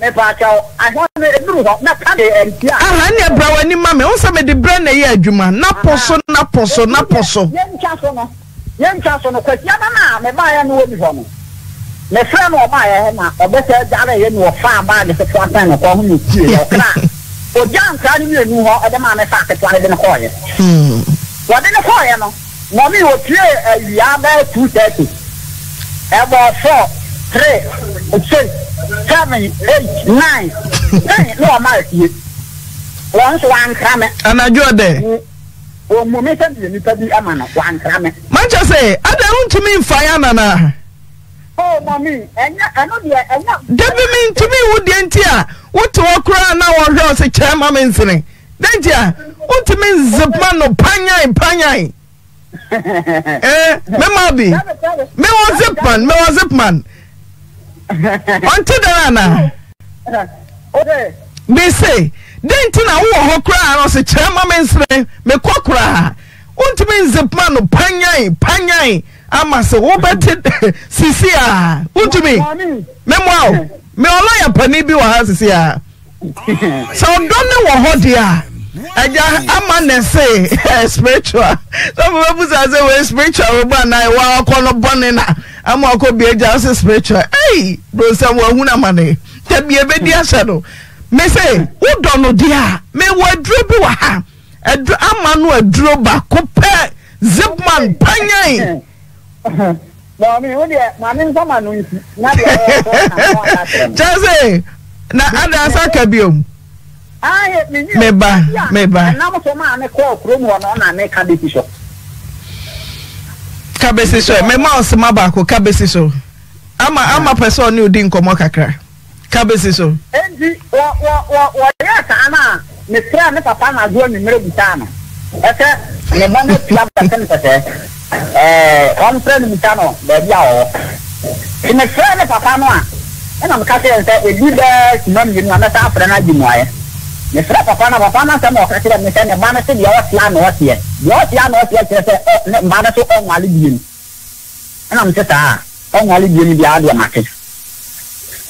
me pa chao I want me duru ho na ka de entia aha ne bra wani ma me won se me de bra na ye adwuma na poso yen chaso no kwati ama na me ba ya no obi ho no me fra no ba ya he na obese jara ye no fa ba de se kwa tan no ko ho ni tie yo kra o jan ka ni nu ho e de ma me fa ke twa de no ko ye wa de no ko ye no Mommy will play a yammer 230. About 4, 3, 6, 7, 8, 9. No, I'm not here. Once one crammer, and I do there. Oh, Momentum, you need to be a man of one crammer. Manchester, I don't to mean fire, Nana. Oh, Mommy, and I know you're not. That mean to me, would the entire what to walk around now or else a chairman incident? Dentia, what to mean Zipman or Panya? Me was Zipman. Until the Anna. Okay. They say, didn't I walk cry or say, Chairman, me cockra. Until me Zipman or Panyai. I must say, what about it? Cecilia, what to me? Memoir, me all a penny be what has here. So don't know what dear. I'm not say spiritual. Some people say we spiritual, but I walk on a banana. ama ko bi eja se spiritual hey bro se wo hu na mane te bi ebedi ahye no me say wo do no dia me wo aduro bi wa ha aduro ama no aduro ba ko pe zipman panyan no me wo dia ma me sama no nsi na dia Jose na ada saka biom ah me ba na mo so ma me call krom wo no na me ka decision kabesi so me mouse ma ba ko kabesi so ama person ni odi nkomo kakra kabesi so endi wa ya kana me tra me papa na do ni mere butana ese me ba na club ta kan pete on friend butana ba bia o me fra me papa no a na me ka se e leader no me na na ta fra na di mo aye me fra papa na se mo kakra me se ne ba na se dia wa plan wa tie Mana tu orang alibian? Enam ceta orang alibian dia ada macam.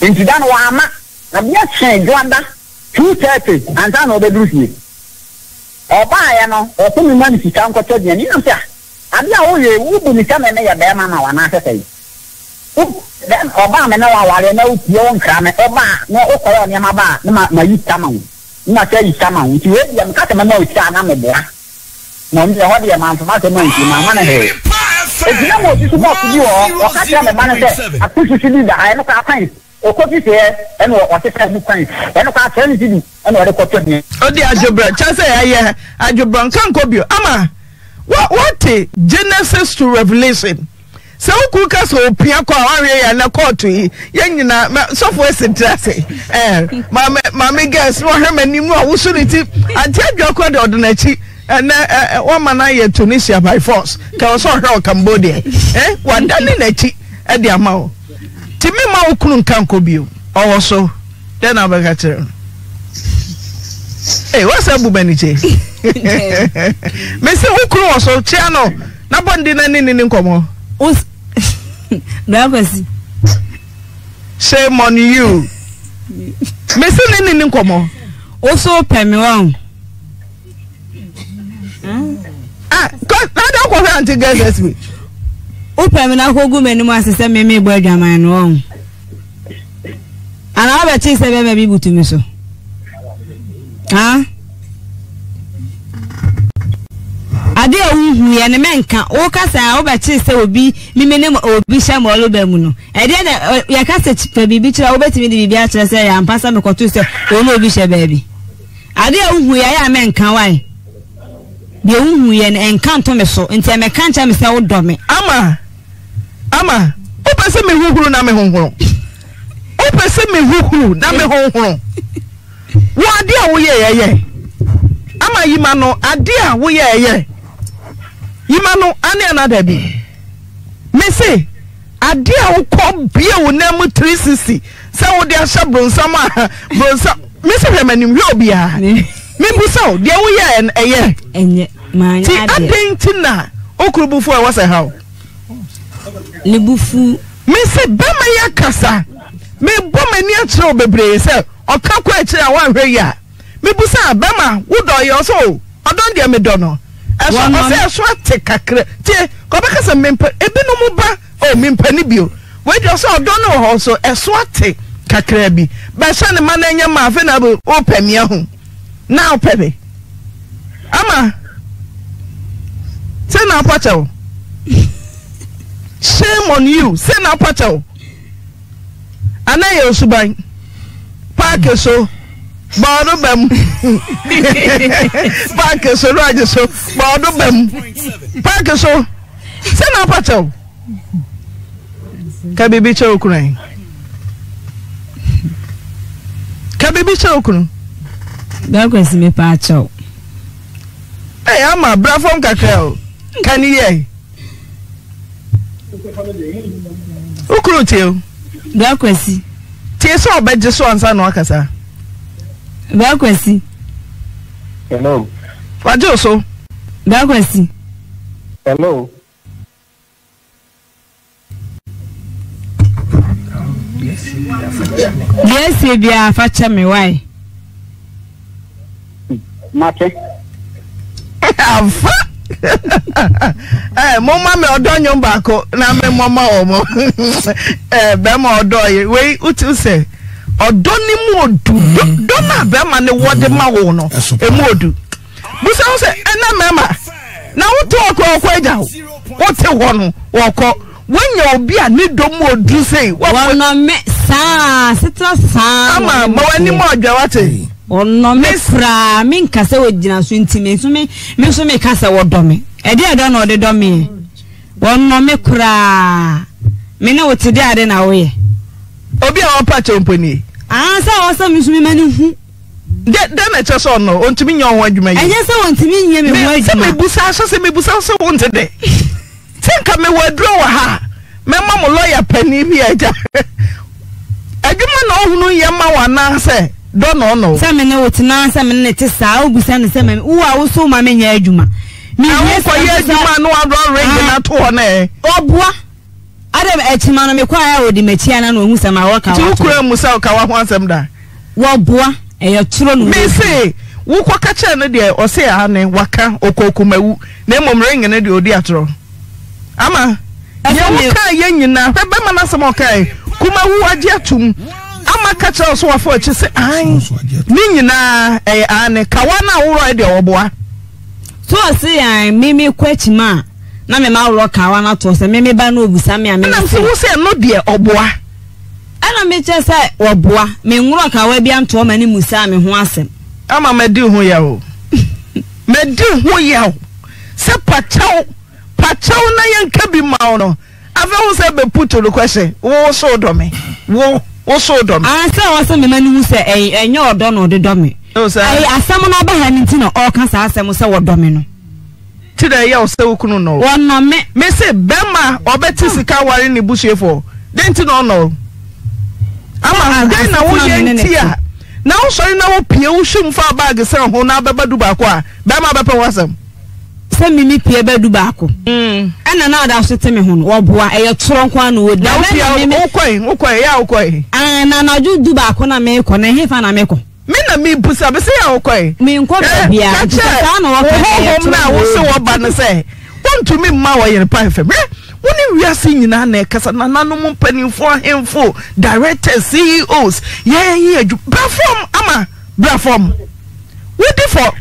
Incident wama, nampaknya change anda 2:30, anda no berdiri. Apa ya no? Apa memang si kaum kacau dia ni nampak. Ada orang yang ubi ni cuma ni ya ber mana wana setai. Dan orang mana lawal ni ubi orang kram. Orang ni orang ni maba ni mayu tamau, ni macam tamau. Cuma yang kat mana macam nama dia. Non dia hodi ya manfa se manki mama na he e dia mo si support bi o ka dia me manager a push si leader ai no ka kan o ko fi se e no o se ka bu kan e no ka train di e no re ko to ni odi ajobra chance aye ajobra kan ko bi ama what Genesis to Revelation se ku ka so opia ko awre ya na court yi yenyina so for sentrase mama guess no hwe mani mu a wo so niti antiadwa ko de odunachi and one man I Tunisia by force. Cause all Cambodia, eh? One done in a cheat at the amount. Timmy Mao couldn't come cobu also. Then I'll be at her. Hey, what's up, Bubanichi? Mr. Ukru also, Chiano, Nabandina Ninkomo. Shame on you, Mr. Ninkomo. Also, Pamela. Cause I don't go around to get me. Upamina Hogu Menuma send me Bergaman wrong. And I'll bet you seven may be to me so. I dear me and a man can't walk us out, but you will be minimum or Bisham or Lubemuno. And then your cassette baby bitch over to me the Beatrice and pass on a cotus or no Bishop baby. I dear who I am and can why. The woman and can't me so into a mechanic Mr. Odome. Ama, open some me who na me home. Open some me who na me home. What dear, we Ama, you man, no, dear, we are ye. You man, no, another be. Missy, a dear who called beer will never 360. So, dear Shabron, Sama, Mr. Remen, you'll be a. Maybe so, there we are, and a year. And yet, my Tina, Okubu for was a how. Libufu, Miss Bamaya Cassa, May Bomania Trobe, sir, or Kakwacha, one Raya. Mibusa, Bama, would I also? I don't dear Medono. As one of us, Swataka, Te, Cobacas and Mimper, Ebenomuba, or Mimpenibio. Where you saw Dono also, a Swate, Cacrebi, by San Manania Mavenable, open your home. Now, Pepe. Ama. Send our patel. Shame on you. Send our patel. Anayo Subang. Parker so. Bardobem. Parker so. Roger so. Bardobem. Parker so. Send our patel. Kabibicho Ukraine. Kabibicho Ukraine. That was me, Pacho. Hey, I'm a bravo from Cacao. Can you hear? Who could you? That was Tis all by just one son, Wakasa. That was hello. What do so? That was hello. Yes, you be a fetcher me. Why? Mate. Afa. Eh, mama me odo nyombako na me mama omo. Eh, be ma odo ye. We utu se. Odo ni mu odu. Do na be ma ne wode ma wo no. E mu odu. Busa o se ena me ma. Na utu okwo eja o. Uti wo no woko. Wenya obi a ne do mu odu sei. Wo no me sa, sitra sa. Ama ma wani ma odwa wate. Ono me fra min kase wo jina so ntime so me so me kase wo do me e de do na o de do me ono me kura me na wo ti de ade na wo ye obi a wo pa chomponi ah sa wo so me so me mani hu de na che so no ontimi nyo ho adwuma yi enye se wo ntimi nye me ho adwuma se me busa so wo ntede tinka me wo dro wa ha me ma mo lawyer pani bi aja adwuma na ohunu ye ma wa na se don't know. Some men know now. Some men it is so. We send some men. Who are also my men here, Juma? Me here for here, Juma. No, I'm not ringing at all. Oh boy, I don't have a man. I'm a choir. The Metiana no Musa Mawaka. Two crow Musa Okawa wants them there. Oh boy, and your children. Me say, who quack a channel there or say I name Waka Okokume. Name I'm ringing at the Odiatro. Ama, you can't yen now. But man, I'm some okay. Kumawu Adiatum. Ama kacha oso afọ echi se ai ninyi na ane kawana uro ide oboa so se ai mimi kwachima na me ma uro kawana to se mimi ba na obusa me ame na se wo se no de oboa ana me che se oboa me nwuro kawa bia nto ma ni musa me ho asem ama medi hu ya o medi hu ya o se pachaw na yanka bi ma no afa hu se be puto lo kwese wo so do me wo also done. I saw some men who say, "Hey, and you're done or the dummy." No, sir. I summon over Hannington or cancer. I said, "Musa, what domino?" Today, I was so cool. No, one no me, Missy Bema or Betty Sikawa in the bush here for. Then to no. I'm a guy now. Now, sorry, now, Pio shouldn't far back. Some who now Baba Dubaqua. Bama Baba was him. Send me Pierre Dubaqua. And another I'll sit me home. Or boy, a trunk one would now be okay. And I do Dubaqua make on a half an Ameco. Mina me puts up a say, okay. Mean quite a year. I don't know what I say. Want to me, Mawa in a pie for me? When we are seeing in our neck as an anonymous penny for him for directors, CEOs, yeah, perform, Ama, perform. What for?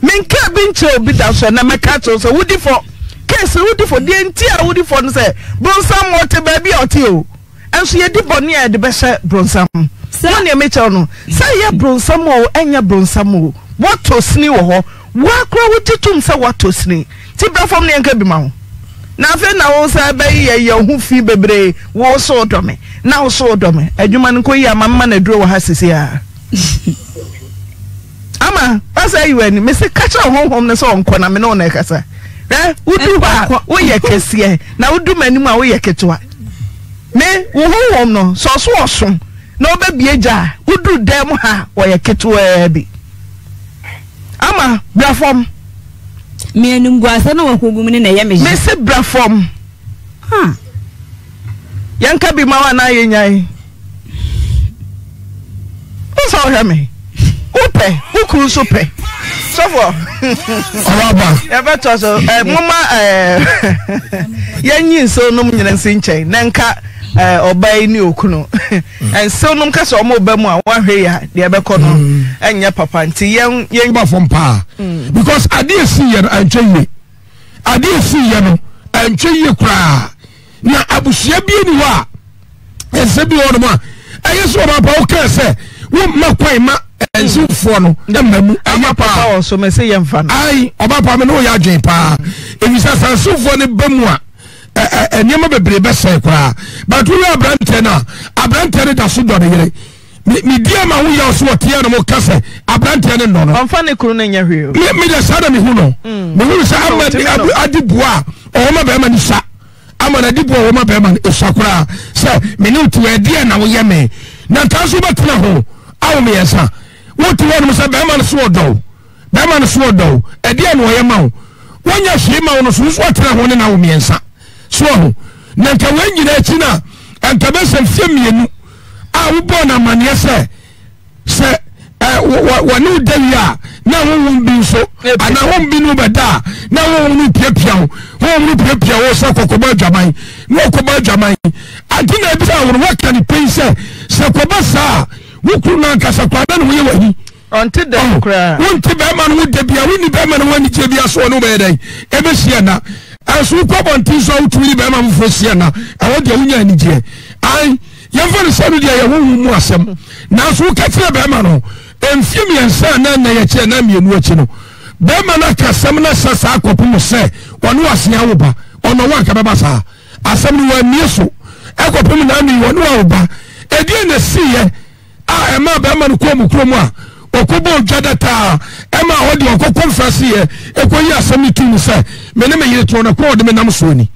Minka binche obi da so na meka cho so wudi for case wudi for de ntia wudi for no say bronsam wote ba bi ote o enso ye di boni e de bese bronsam won e meche no say ye bronsam o enya bronsam o wato sni wo ho wa kra wudi tum say wato sni ti brafom ne nka bi ma ho na fe na wo say ba ye ye hu fi bebre wo so do me na wo so do me adwuma nko ye amamma na duro wo ha sisi a Ama, asa iwe ni, mese kacha home na so onko na me no na kasa. Eh, udu ba, wo ye kese na udu mani ma wo ye ketwa. Me, wo home no, so so osun. Na obebi eja, udu dem ha wo ye ketwa bi. Ama, brafom. Me enu ngwasa na wakugum ni na ye meje. Mese brafom. Ha. Yanka bi ma wa na ye nyai. What's all here me? Upe, who so pay? So far, ever toss Mama, Yan so no meaning and sinche, Nanka, obey new Kuno, and so no cast or more bemo, one hair, the Abacono, and your papa, and young from pa. Because I did see you and change me. I did see you and change you cry. Now I was shabby wa, and Sabi Orma. I just want about Cassie, won't my quaima. And so for no, papa so messy and fun. I, Obama, no yard, pa. If you say so for the Bemwa, and you may be best, but we are Brantena. I Brantena, that's so done. Me dear, my we are so Tiano Casa. I Brantena, no, I'm funny, crooning you. Let me the Saddam Huno. I did bois, or my Berman is I'm an Adibo, or my Berman is Sakura. Sir, Minutu, a dear, now we are me. Natasuba Traho, our Miasa. What you want to say, Berman Swardo, a dear Noyamau. When you see Mounus, what I want in our Miensa. Swardo, Nantaway in Etina, and Tabes and Fimian, I will born a man, yes, sir. Sir, wanu dawia na won bi so ana won bi no beda na won nu piapia wo se kokoba dwaman no kokoba dwaman adina bi sa won work and pay se kokoba sa wo kunu nkasa kwada no ye wahi onte da kra wonte be man wo debia woni be man woni jebia so no be dai e be sia na asu ko bonti so uturi be man fo sia na awode wunya ni je ai yevere sanu dia ye won mu asem na asu ka tire be man no emfim yensa na na ye che na mienu achi no be man akasem na sasa akopum se wono asea wo ba ono wa ka be ba sa asem ni wa mieso akopum na mi wono wa ba edie na siye a ema be man ko mu kro mu a okobo jadata ema hodi okokonference ye ekoyi asami tu nse mene me yeto na ko de menam so ni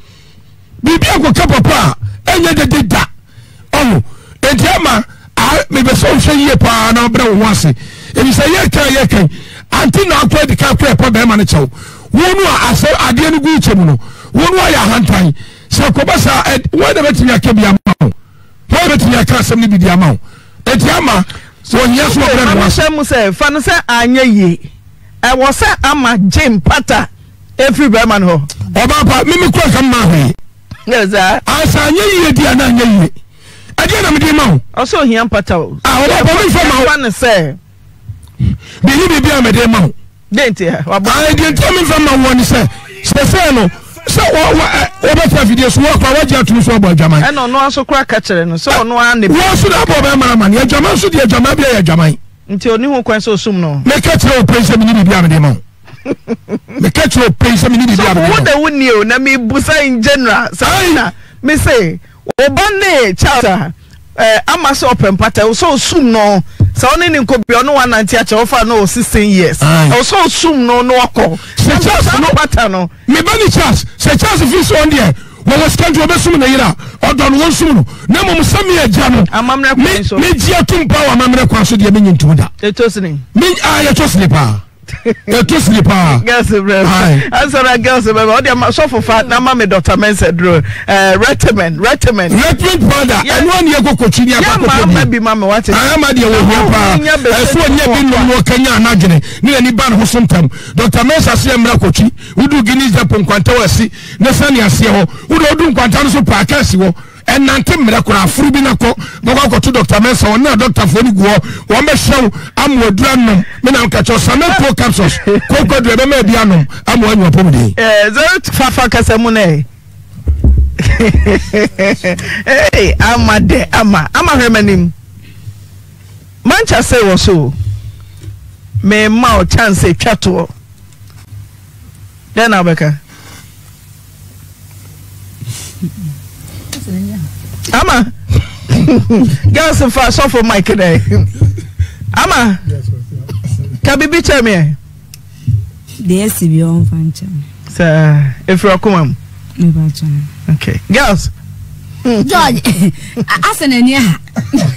bibi akoka papa enye de da onu ejema me be so hwe pa na obra wo ase ebi se ye kan anti na akwa de ka kwa pa ma ne chew wonu a ase ade ne gu chemu no wonu a ya hantan se kobasa wona beti ya kebi amawo wona beti ya ka asami bi di amawo ejema so yes what I was saying fanu say anya ye I was say ama jim pata every man ho obapa mimi kwa kam ma ho yes sir asa anya ye dia na anya ye ade na me di ma ho oso hian pata o obapa mi fama ho na say bi ni bi bia me di ma ho dente obapa ade nti mi fama ho ni say say no so obapa video so kwa waje atun so obo jaman e no aso kwa ka kire no so no an de wo so da obo be maraman ya jaman so de jaman bia ya jaman nti oni hu kwen so sum no me ka kire o prince mini bia me de ma me ka kire o prince mini bia me so wo da woni o na me busa in general sai na me say obo ne chata amaso open pata so sum no so oni ni ko bia no wan anti a che ofa no 16 years o so sum no no akọ se chance no pata no me ba ni chance se chance fi so on there when was can't you be sum na yira odon won sum no na mo sami agya no amamre kwan so me dia tum power amamre kwan so dia me nyintu da etosini me ya tosini pa etosini pa yes bro asara girls bro o dia so fofa na ma me doctor men said bro recommend brother and one year go kochini akoko ya ma bi ma me wate ya ma dia wo hia pa so nya bi no kanya na dwene na ni ban ho somtam doctor men sase amra kochi wudu gini japon kwanta wasi na sani ase ho wudu kwanta no so pa kasi wo enante mmere kora afuru bi nako boko to doctor mensa wona doctor foni guo wo me hyew amodura nom me na nka cho same pro capsules koko de be me bia nom amo anwa pomde zot fafa kasemu ne hey amade ama hwemanim Manchester wo so me ma o chance twato den abeka Ama, girls and fast off for Mike today. Ama, can be better me. The SCB on function. Sir, if you are coming, okay, girls. George, as an anya,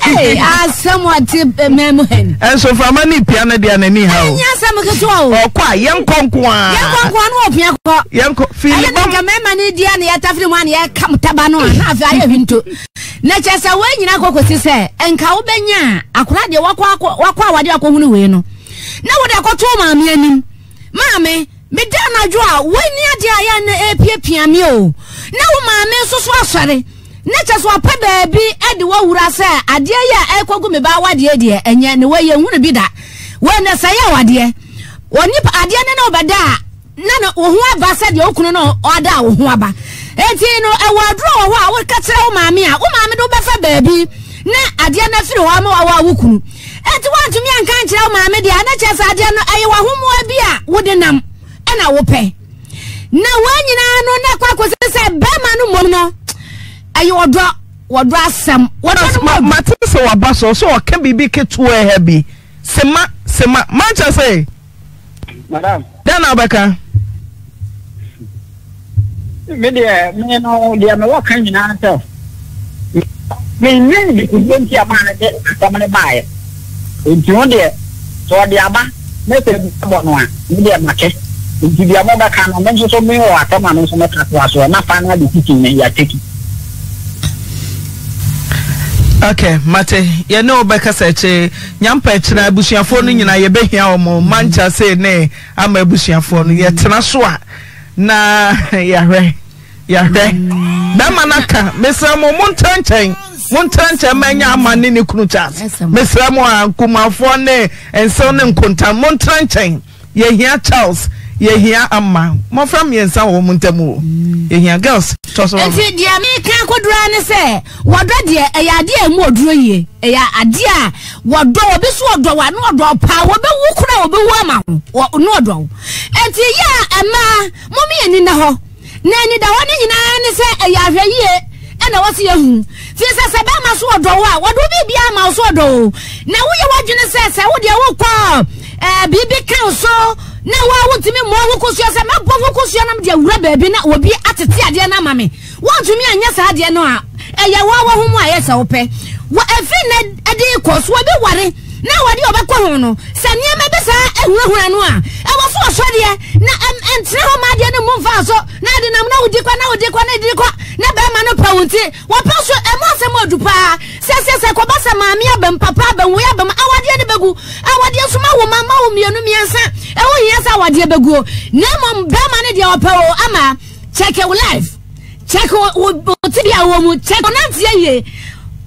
hey, as someone tip memo hen. And so from any piano, the anemic house, yes, I'm a control or quite young conquan. Young conquan, young feeling like a man, and the other one, yeah, come tabano, and I have been to. Nature's away in Akoko, and Kaubenya, Akura, the Waka, what you are going no. Now, what I got to my mammy. Midana jua wenia dia ya na epiepia mio na wo maame so so asare na che so apa baabi ade wo wura se ade ya ekogu me ba wade de enye ne wo ye hunu bi da wo na se ya wade woni ade ne na obada na wo ho aba se de okunu na oda wo ho aba enti no e wo adro wo a wo ka tire wo maame do be fa baabi na ade na firi ho ama wa wo kunu enti wo ntumi anka nkira wo maame de na che se ade no ayi wo ho mo abi a wo de nam na wope na wanyina no na kwako sese be ma no mom no ayi wodro asem wodro matese wabaso so o ka bibi keto e ha bi sema Manchester madam dan abaka me no dia me waka nyina so me nyi kuzenki amana de tamane bae ntio de so de aba me se bono a me de make nti dia mama kana menzo so me o atama no so me tatu aso na fana de titi me ya teki Okay, Mate, you know, Becca Sache, Yampet, I bush your phone in, I obey him, Mancha say, nay, I'm a bush your phone, yet Nasua. Na, yare. Damanaka, Miss Ramo, Montante, Mania, Manini Knutas, Miss Ramo, and Kumafone, and son and Kunta, Montante, ye here, Charles. Ye here amma mo from ye nsa wo muntamu ye here girls toso e fi de me kan kodura ne se wodo de e ya de emu oduro ye e ya ade a wodo obi so wodo wa no wodo pa wo be wu kura wo be wu ama wo no wodo enti ya ama mo me ni na ho na ni da ho ni nyina ne se e ya hwe ye e na wo se hu fi se se ba ma so wodo wa wodo bi bia ma so wodo na wo ye wadwene se se wo de wo kwa bibi kan so na wa wutimi mo wokosu asa ma bo wokosu anam de wura baabi na obi atete ade na mame wontumi anya sa ade no a eya wa ho mu aye sa opɛ wo afi na ade kosu obi ware na wade obɛkɔ ho no sania ma be sa ehurahura no a ɛwɔ so ɔsɔde na entre ho ma de no mu mfa so na ade nam na wudi kwa na wudi kwa na ade kwa na ba ma no pa wunti wo pa so emu asɛm adupa sɛsɛsɛ kɔ basa maame abam papa abam wo abam awade ne begu awade so ma wo mama wo mienu miensa ewo hiasa awade begu na mom ba ma ne de opɛ o ama check your life check wo ti bia wo mu check na ntie ye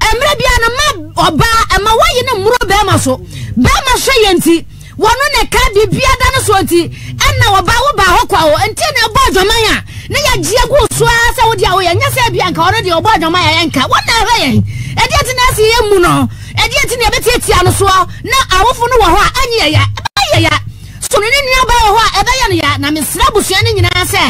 emre bia na ma oba ema wayi ne muro ba ma so yenti wono ne ka bibia da no so nti enna wo ba ho kwa ho nti na bo dwoman a na ya gie go so a se wo dia wo ya nya se bia nka wono de obo dwoman ya nka wona hwe yen edi ati na se ye mu no edi ati na betetia no so na awofo no wo ho a anye ya ba ya so ne nua ba wo ho a ebe ya no ya na mesra busua ne nyina se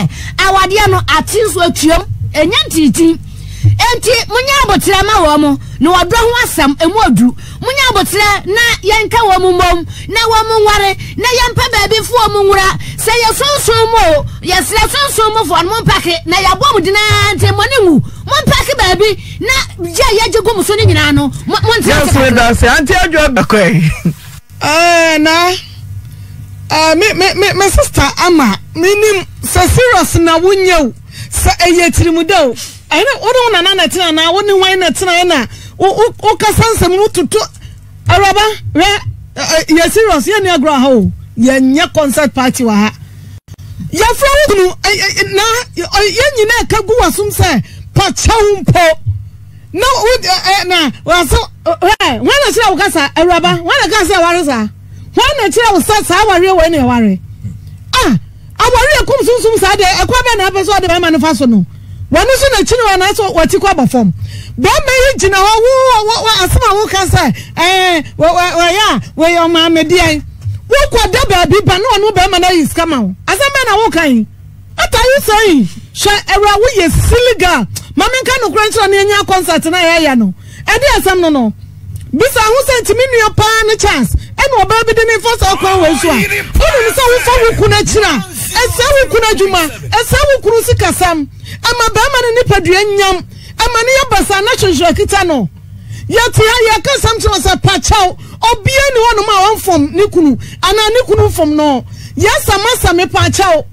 awade no atinso atuam enya ntiti enti munya abotre ma wo mo na wodro ho asam emu odu munya abotre na yenka wo mom na wo munware na yempa baabi fu wo munwura se yesunsun mo yesle sunsun mo fo mo mpake na yabom dina enti mo ne mu mo mpake baabi na je yegum so ne nyina no mo ntse anti adwo bekwe na me sister ama minim se serious na wonyew se eyetirimudo I don't want another tina now. Only wine at Tina. O Cassans and Mutu Araba, where you're serious, you're near Graho, you're near concert party. You're from now, you're near Kabua, some say, Pachaumpo. No, well, so when I say Ocasa, Araba, when I Casa Waraza, when I tell us our real when you worry. Ah, our real comes soon Saturday, a quabbin episode of my manifesto. One is in a children, I saw what you call a form. But maybe, you know, what some who can say, eh, where your mamma dear. Walk what double be, but no Bamana is come out. As a man, I walk in. What are you saying? Shall ever we a silly girl? Mamma can't grant on any concert and I know. And there's some no. Bisa who sent me your pan a chance. And what baby didn't force our crown was one. Oh, so we couldn't china. And so we couldn't do my. And so we couldn't see Cassam. Ama bama ni padue nyam ama ni yabasa na hwehwe kita no yati ya ka something was a pachaw obie ni wonu ma won form ni kunu ana ni kunu form no yesa masa me pachaw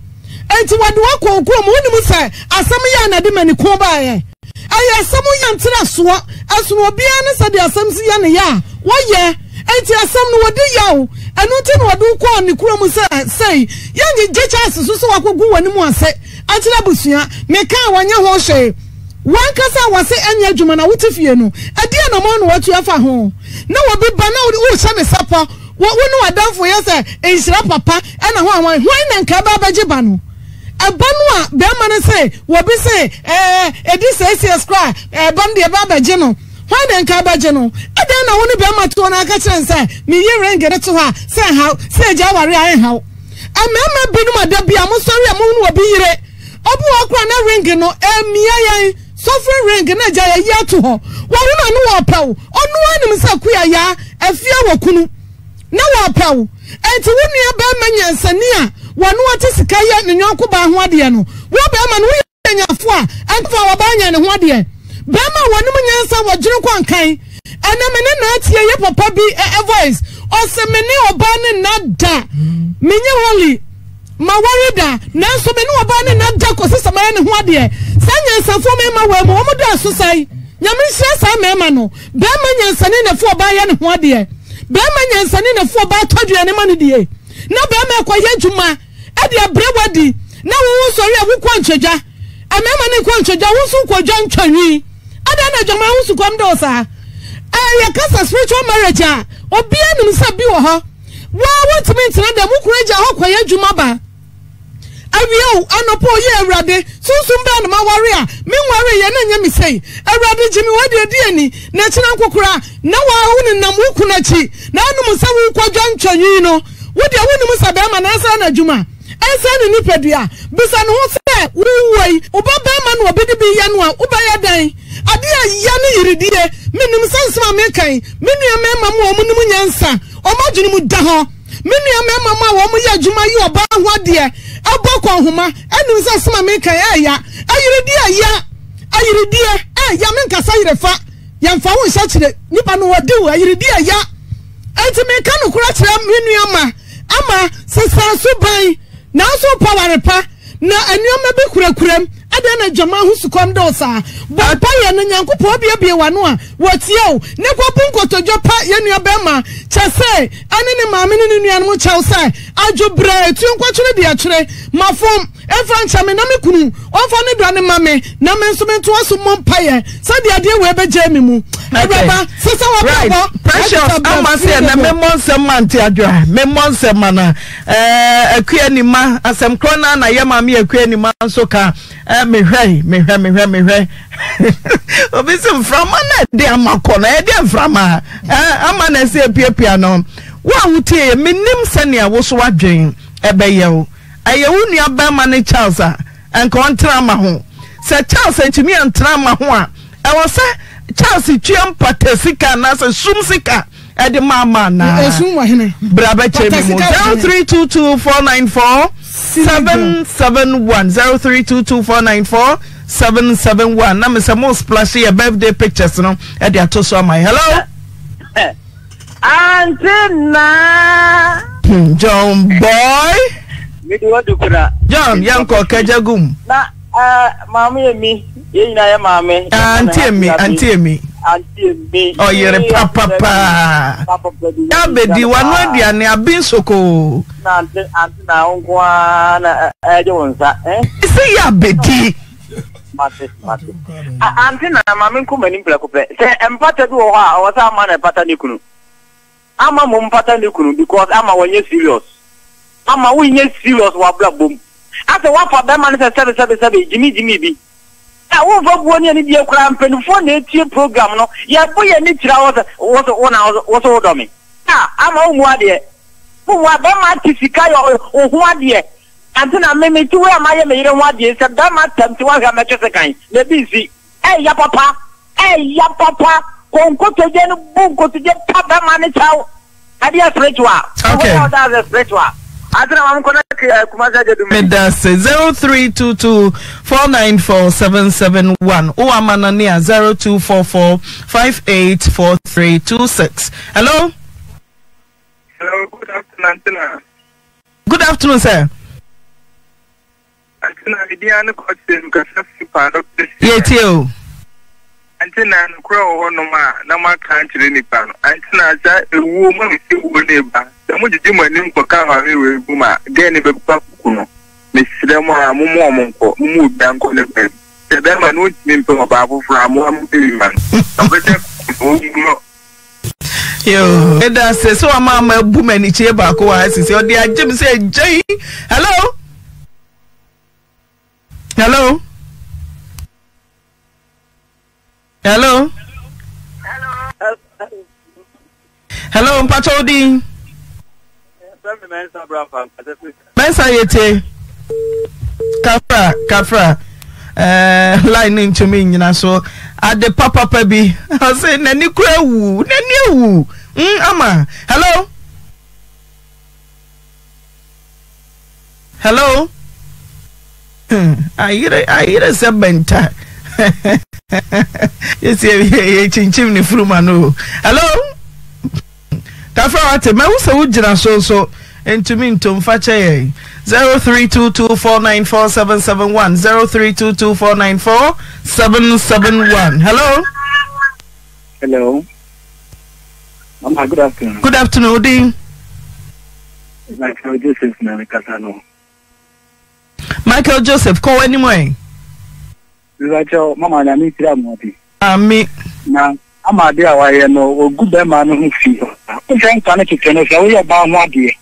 enti wadu akonko mu ni mu sai asam ya na de mani ko ba ye aye asam ya ntira so aso obie ni sa de asam si ya ne ya wo ye enti asam no wodi ya o anu ti no wadu ko ni kuro mu sai yangi jecha susu wakogu wani mu ase Atila busia meka wanya ho hwe wankasa wase anya dwuma na wotifie no adie na mo no watu afa ho na wobi ba na wo hye ne sapa wo no adamfo yesa enhyira papa ana ho anwan hwan na nka ba ba giba no eba no a be ma ne se wobi se edi sesies kwa eba de ba ba gi no hwan na nka ba gi no adan na wo ne be ma to na aka kire nse me yire ngere to ha se ha se ja ware an ha amama binu madabia mo sori am wo obi yire obu okra na ring no emia yan suffering ring na jaya ya to ho wo na no wo pawo onu anim sakuya ya afia wokunu na wo pawo enti wo nua ba manyansani a wono atisika ya ne nyonko ba ho ade no wo ba ma no yanyafo a anfa wo ba nya ne ho ade ba ma wono nyansa wo dwere kwa nkan ana mene na atie ye papa bi a voice o se mene oba ne nada menye holy ma warida nanso me no oba ne na da kosi samaya ne ho ade sanyansa fo me ma wa mu omoda so sai Yamisha Samano, Berman Sanina for Bayan Wadier, Berman Sanina for Batodu and Monday. No Berman Quayajuma, Edia Brewadi, no one sorry, I will quanchaja. A mamma quanchaja, who so John Chani, Adana Jama who come dosa. A Casa spiritual marriage, or Bian Sabuha. Why want to mention the Mukraja or Quayajumaba? Aviao anopo ye awrade sunsun ba no maware a me ware ye na nya mi sei awrade jimi wade die ni na kina kokura na wa hu ni nam wo kuna chi na anu musa wo kwadwa ntwanyi no wode wo ni musa ba ma na asa na juma asa ni ni pedua bisa no ho se wo wai oba ba ma no obedi bi ya no a oba ya dan ade ya ni yiridie me ni musa nsuma me kan me nua me ma mo mu ni mu nyansa o ma dwuni mu da ho me nua me ma ma wo mu ya juma yi oba ho de aboko homa enu se sema me kan eya ayiridi eya men kasa yirefa yamfa wo hya kire nipa no wodi wo ayiridi eya enti me kan no kura kire menu ama sesan suban na so pawarepa na enuoma be kura kuram ada na jama ho sukom do sa bo paye no nyankopo biebie wano a wotie o ne kwopun kotojo pa yenua be ma chese ani ne maame ne nua no chew sai ajobre etu nkwachire de achire mafom efrancha me na me kunu onfa ne do ne mame na me nso me to aso mompaye sade ade we be je mi mu baba sesa wo babo precious amase na me monsem man ti adwa me monsem mana akuanima asem krona na ye maame akuanima nso ka me hwe obisum frama na de amakona e de frama ama na se piapia no wa hutie menim sene a wo so adwen ebeyew ayewu nua ba ma ne Charles a enko ntra ma ho se Charles ntimi ntra ma ho a ewo se Charles twa mpatesika na se sumsika e de mama na esum wa hene bra ba chemi mo 0322494771 0322494771 na me se mo splash your birthday pictures no e de atoso my hello Antina John boy me do want to cry John yanko kejagum na mama mi ye na ye mama antie mi oh yere papa da bedi wanu aduane abinsoko na antina onko na eje wonsa eh say ya bedi mate antina mama nkuma ni black pe say empata bi wo ha o sa ma na empata ni kunu ama mum pattern ikunu because ama wonye serious ama wonye serious wa bla bom asa wa fa be man se sebe jimi bi na wo va buoni ani die kura mpenfo na etie program no ya boye ni kira wo do me ama wo ade wo wa be ma tisika yo ho ade antina me me tuwe ama ye me yire ho ade se da ma tamti wa ga me kese kan na bi si eh ya papa konkoto je no bunkoto je papa mane chaw adia spiritual okay what does the spiritual adra mam kona kumaza je dum medas 0322494771 o amana ne 0244584326 hello good afternoon Antina. Good afternoon sir Antina media no coach dem ka safi paro yetio Antina no crow on ma na ma country ni pa no Antina za ewu ma mi se wo ne ba da mo jiji mo ni nko ka ha we bu ma de ni be pa ku no me sire mo a mo mo nko mu da nko le pe de be ma no mi mpe mo ba fu fra mo am pe man yo e da se so ama bu ma ni che ba ko wa sisi o de agye mi se jei hello mpatodi mensa yete kafra line into me nyina so ade papa bi I say nani kura wu nani ewu ama hello ayire se benta yes, ye chinchim ni fruma no. Hello? Tafawate, me wuse wujina so, entumi ntomfa cheye. 0322494771, 0322494771. Hello? Hello. Mama, good afternoon. Good afternoon, Odi. Michael Joseph Nalikatano. Michael Joseph, call anyway. Mama, I meet you. I'm a dear, I know a good man who feels. I'm trying to connect to you about what day.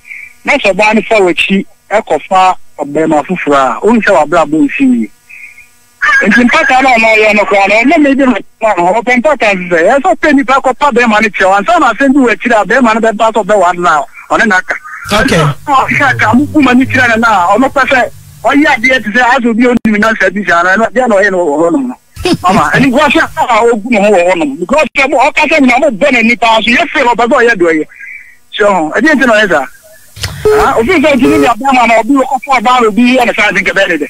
Not a one for which he echoes far of them of Fufra, only so a blabble see. And in fact, I don't know, you're not going to make them open patterns there. I saw Penny back of them on its own. Some are sent to a chill of them and the back of the one now on an act. Okay, I'm humanitarian now. I'm not perfect. Oh, yeah, dear, I will be on the United States. I'm not there. No, Mama, and what's your own? Because I'm not done any pass. Yes, sir, but I do it. So I didn't know either. If you don't give me a bomb, I'll be on the side of the bed.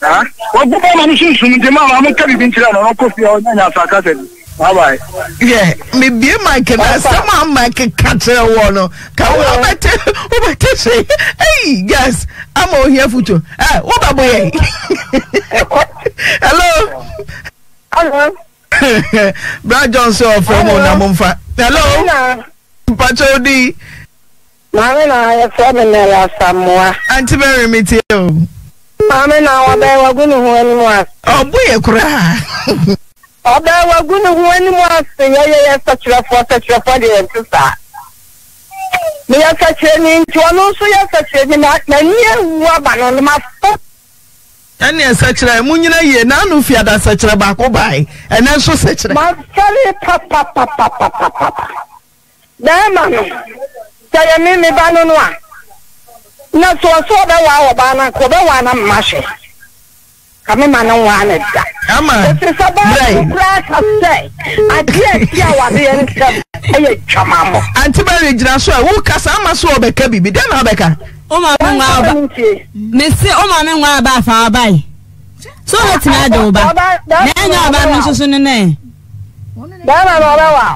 Huh? What the bomb is using the mama, I'm not coming into that. I'll cook you all in our sarcasm. All right. Yeah, maybe my can I somehow make a catcher one. Come on, hey, guys, I'm all here for you. What about me? Hello. Hello. Brad Johnson from Monamumfa. Hello. Pachodi. Mama, I'm from Nella Samoa. Auntie Mary, meet you. Mama, now I'm going to anymore. Oh, boy, cry. Oh, there were good ones. Yes, such a for the entire. We are such a name to also yes, such a name. And yes, such a munina, ye, none of you are such a backo by, and also such a papa. There, mammy, say a mini banana. Not so, so there were banana, Kobawana, Masha. Kami mana wanted that. Ama. This is about class of say. I did hear what the end of Anti-marriage na so e wo kasa ama so obeka bibi. Dem na obeka. O ma me nwa aba. Me si o ma me nwa aba fa abai. So let na do ba. Na nya aba me susu ne ne. Da na lo ba wa.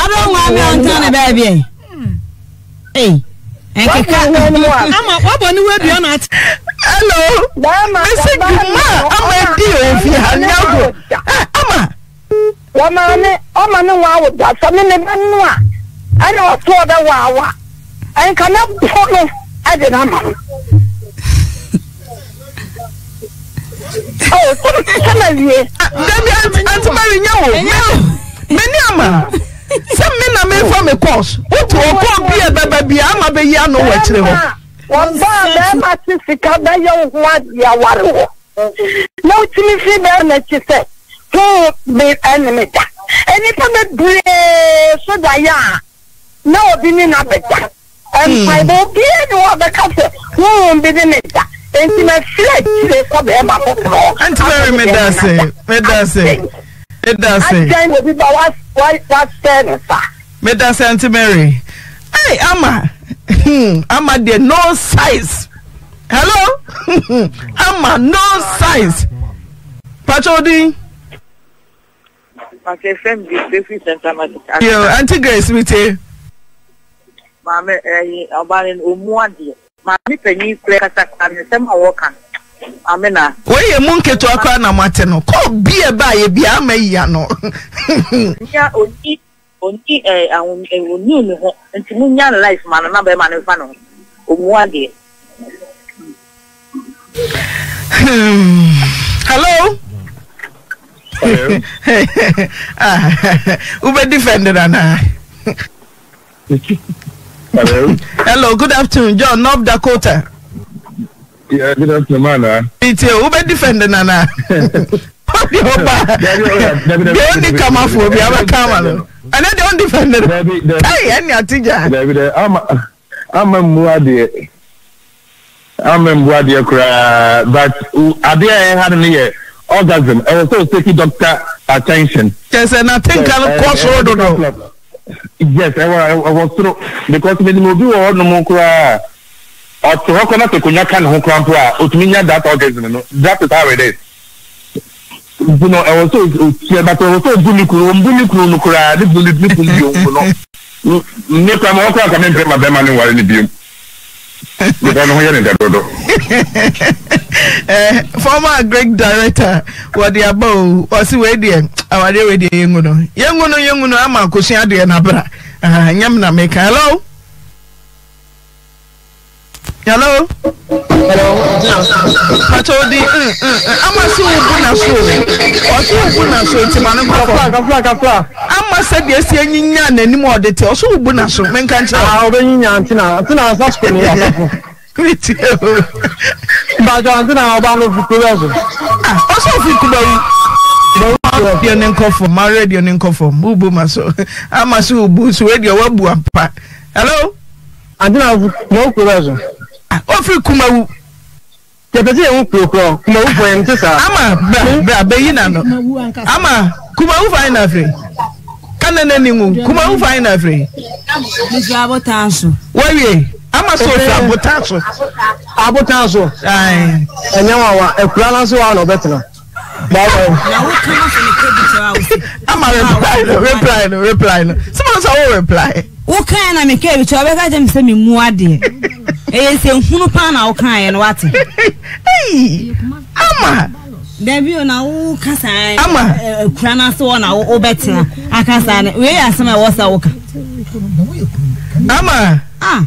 Aba nwa me on tan na ba bi. Eh. Ama wo bo ni we bi on at. Hello. Missing Guma. I'm a dear if you have no good. Ama. Woman, that's something in the I know a sort of wow. I cannot follow. I did not. Oh, some of you. Let me answer. Many some men are made from a course. What to a baby? I'm a young watcher. One bad matches the cabin, you want your water. No, Timothy Bernard, she said, so be enemy. And if I'm a brave, so Diana, no, didn't have it. And I will be in the castle, who won't be the maker. And in a fledge of Emma, and very medicine, medicine, medicine. I will be my wife, what's there, sir? Medicine to Mary. Hey, Amma. Ama de no size. Hello? Ama no size. Pachodi. Okay, same Safety Center Magic. Yo, Auntie Grace, meet you. Mama, I'm buying Umuadi. Mama, penny play kata kani. Same awokan. Amena. Oye, munke to akwa na mateno. Ko biye ba ye biya me yano. Ya oni. Only a new and to life, man, another man of Fano. Hello? Uber defender, Anna. Hello? Hello, good afternoon, John, North Dakota. Yeah, good afternoon, Anna. It's Uber defender, Anna. They only come off with the camera. And I don't defend it. I'm a Muadia cry, but Adia had an orgasm. I was so taking doctor attention. Yes, and I think I'll crossroad. Yes, I was through because when you do all the Mokra or to Hokana to Kunyakan Hokampra, Utminia that orgasm. That is how it is. You know, I was so but I was so bully, no. Former Greek director, what the above was waiting. Our dear, young, I'm Kusia de Nabra. Yamna make hello. Hello, hello. I told the I'm a so good as I Ofri kumawu tebeze ewu krokro kumawu boyem tesa ama bra beyi na no ama kumawu final free kanana ni nwu kumawu final free nzu abotanso wawie ama so abotanso ai enyawa wa ekura lanso wa no betena bawo na wo kama so ni credit wa usi ama reply no someone say reply wo kan na me kebi cho be ka je me se me muade eh se hunu pa na wo kan ye no wate eh ama debio na wo kasan ama kura na so na wo betina akasa na we asema wo sa wo ka ama ah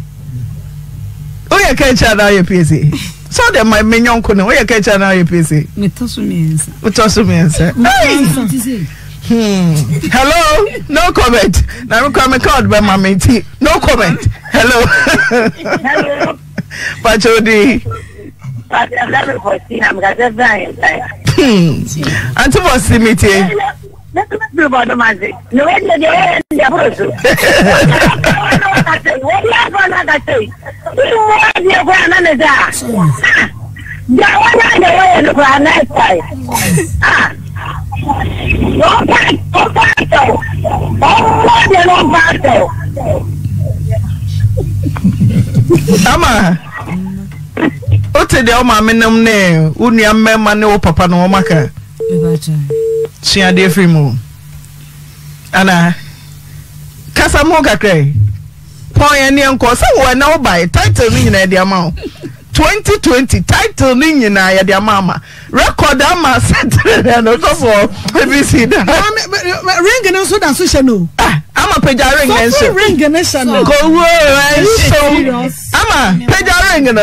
o ye ka cha na ye pc so dem my menyonko na o ye ka cha na ye pc me tosu mi ensa Hello, no comment. Now come card by my mate. No comment. Hello. Hello. Pachodi. Pachodi. No battle. Ama, ote de oma menom ne, uni amema ne o papa no maka. Ebacha. Sia de frimu. Ana, kasa mo kakrai. Pon ye ne nko se wo na obai title ni nyina de ama o. 2020 title ni nyina ya de mama record ama saturday no go for bbc da ring no so da social no ama peja ring na so ring na go wo so ama peja ring na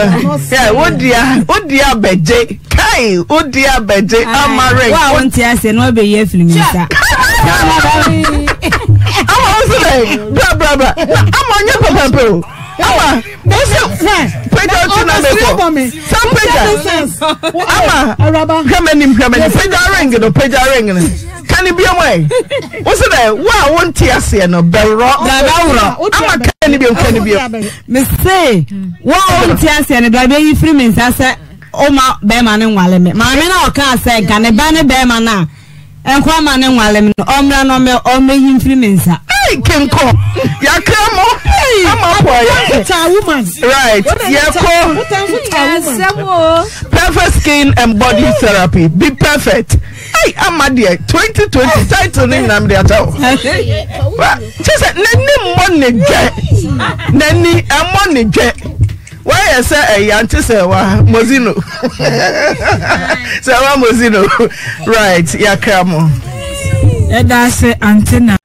yeah odia beje kai odia beje ama ring wa won ti ase no be ye film nta ama o so like bra ama nya papapo ama can it be away? What's that? Wow, one tear, no belro. I'm can it be? Miss say, wow, one tear, and I be 3 minutes. I said, oh, my bearman and Wallet. My men are can't say, can a banner bearman now? And come on and Wallet, only 3 minutes. I can call. Woman. Right. Perfect skin and body therapy. Be perfect. Hey, I'm a dear. 2020 title name I'm there. She said, Nanny money get. Why I say a auntie say Mozino. Sawa Mozino. Right, Yakramo. That's antenna.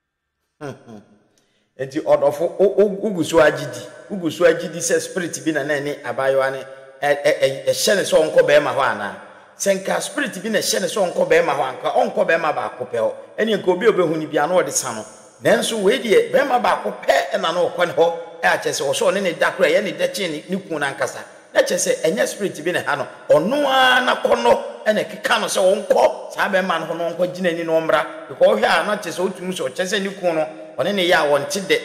Enti odofo ugusu agidi se spirit bi na nani abayoa ne e hye ne so onko be ma ho ana senka spirit bi na hye ne so onko be ma ho anka onko be ma ba akopɛ ho eni enko bi obehuni bia na ode sano nanso we die be ma ba akopɛ na na okwan ho e a kyese wo so ne ne dakra ye ne dachi ne ku na nkasa na kyese enye spirit bi na ha no ono a na kono ene keka no se onko sa be ma no onko ginani no mra because hwa na kyese otum so kyese ne ku no onene ya wanted de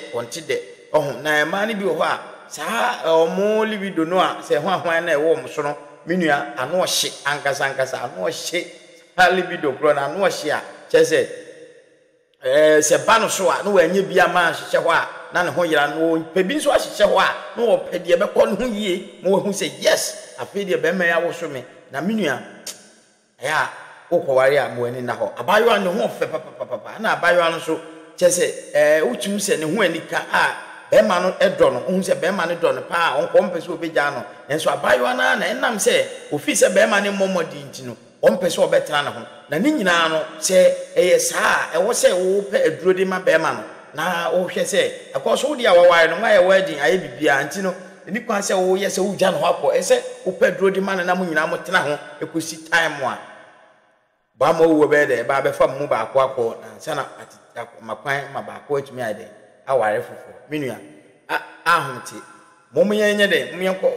oh na mani bi ho a sa omo libido no a se ho ahwan na e wo mso no menua ano ohye ankasa ano ohye ha libido kro na ano ohye a chese se ba no so a no anya bia ma hye ho a na ne ho yira no pe bi so a hye ho a no wo pe de be ko no yie mo hu se yes afi de be ma ya wo so me na menua ya wo ko wari a mo ani na ho abayo an ho fe papa na abayo an so chese uchimu se ne ho anika a Bemano Edron, owns a Bemani Don, Pa, on Compass will be Jano, and so I buy one and I'm say, Officer Bemani Momo Dintino, on Peso Betrano, Naninano, say, yes, I was say, oh, a broody my Bemano. Now, oh, she say, of course, all the hour while my wedding, I be Antino, and you can say, oh, yes, oh, Jan Hopper, I say, oh, Pedro de Man and Amunamo Tano, you could see time one. Bamo will be there, Baba from Muba Quaco, and Sana at my pine, my back, which me I did. I were for Minya. Ah, Humpty. Mommy, day, Mionco,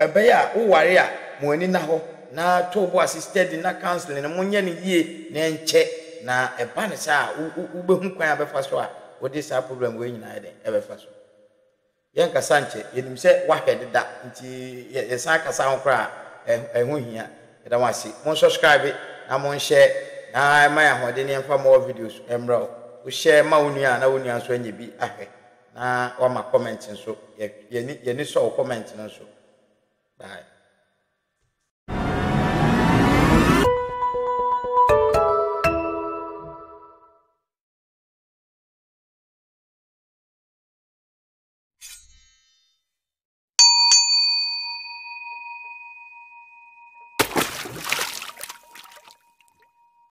a bear, oh, warrior, Moeninaho, na Tobo assisted in that council and a Munyan ye, then check, na a banisa, who cry ever first war, or this problem going in either ever first. Yanka Sanchez, you himself wacked that, a sack a sound cry, and who here, and I want to see. Won't subscribe it, I won't share, I am holding for more videos, Emerald. We share my own and only answer any be ahead. Now, all my comments and so, you need so comments and so. Bye.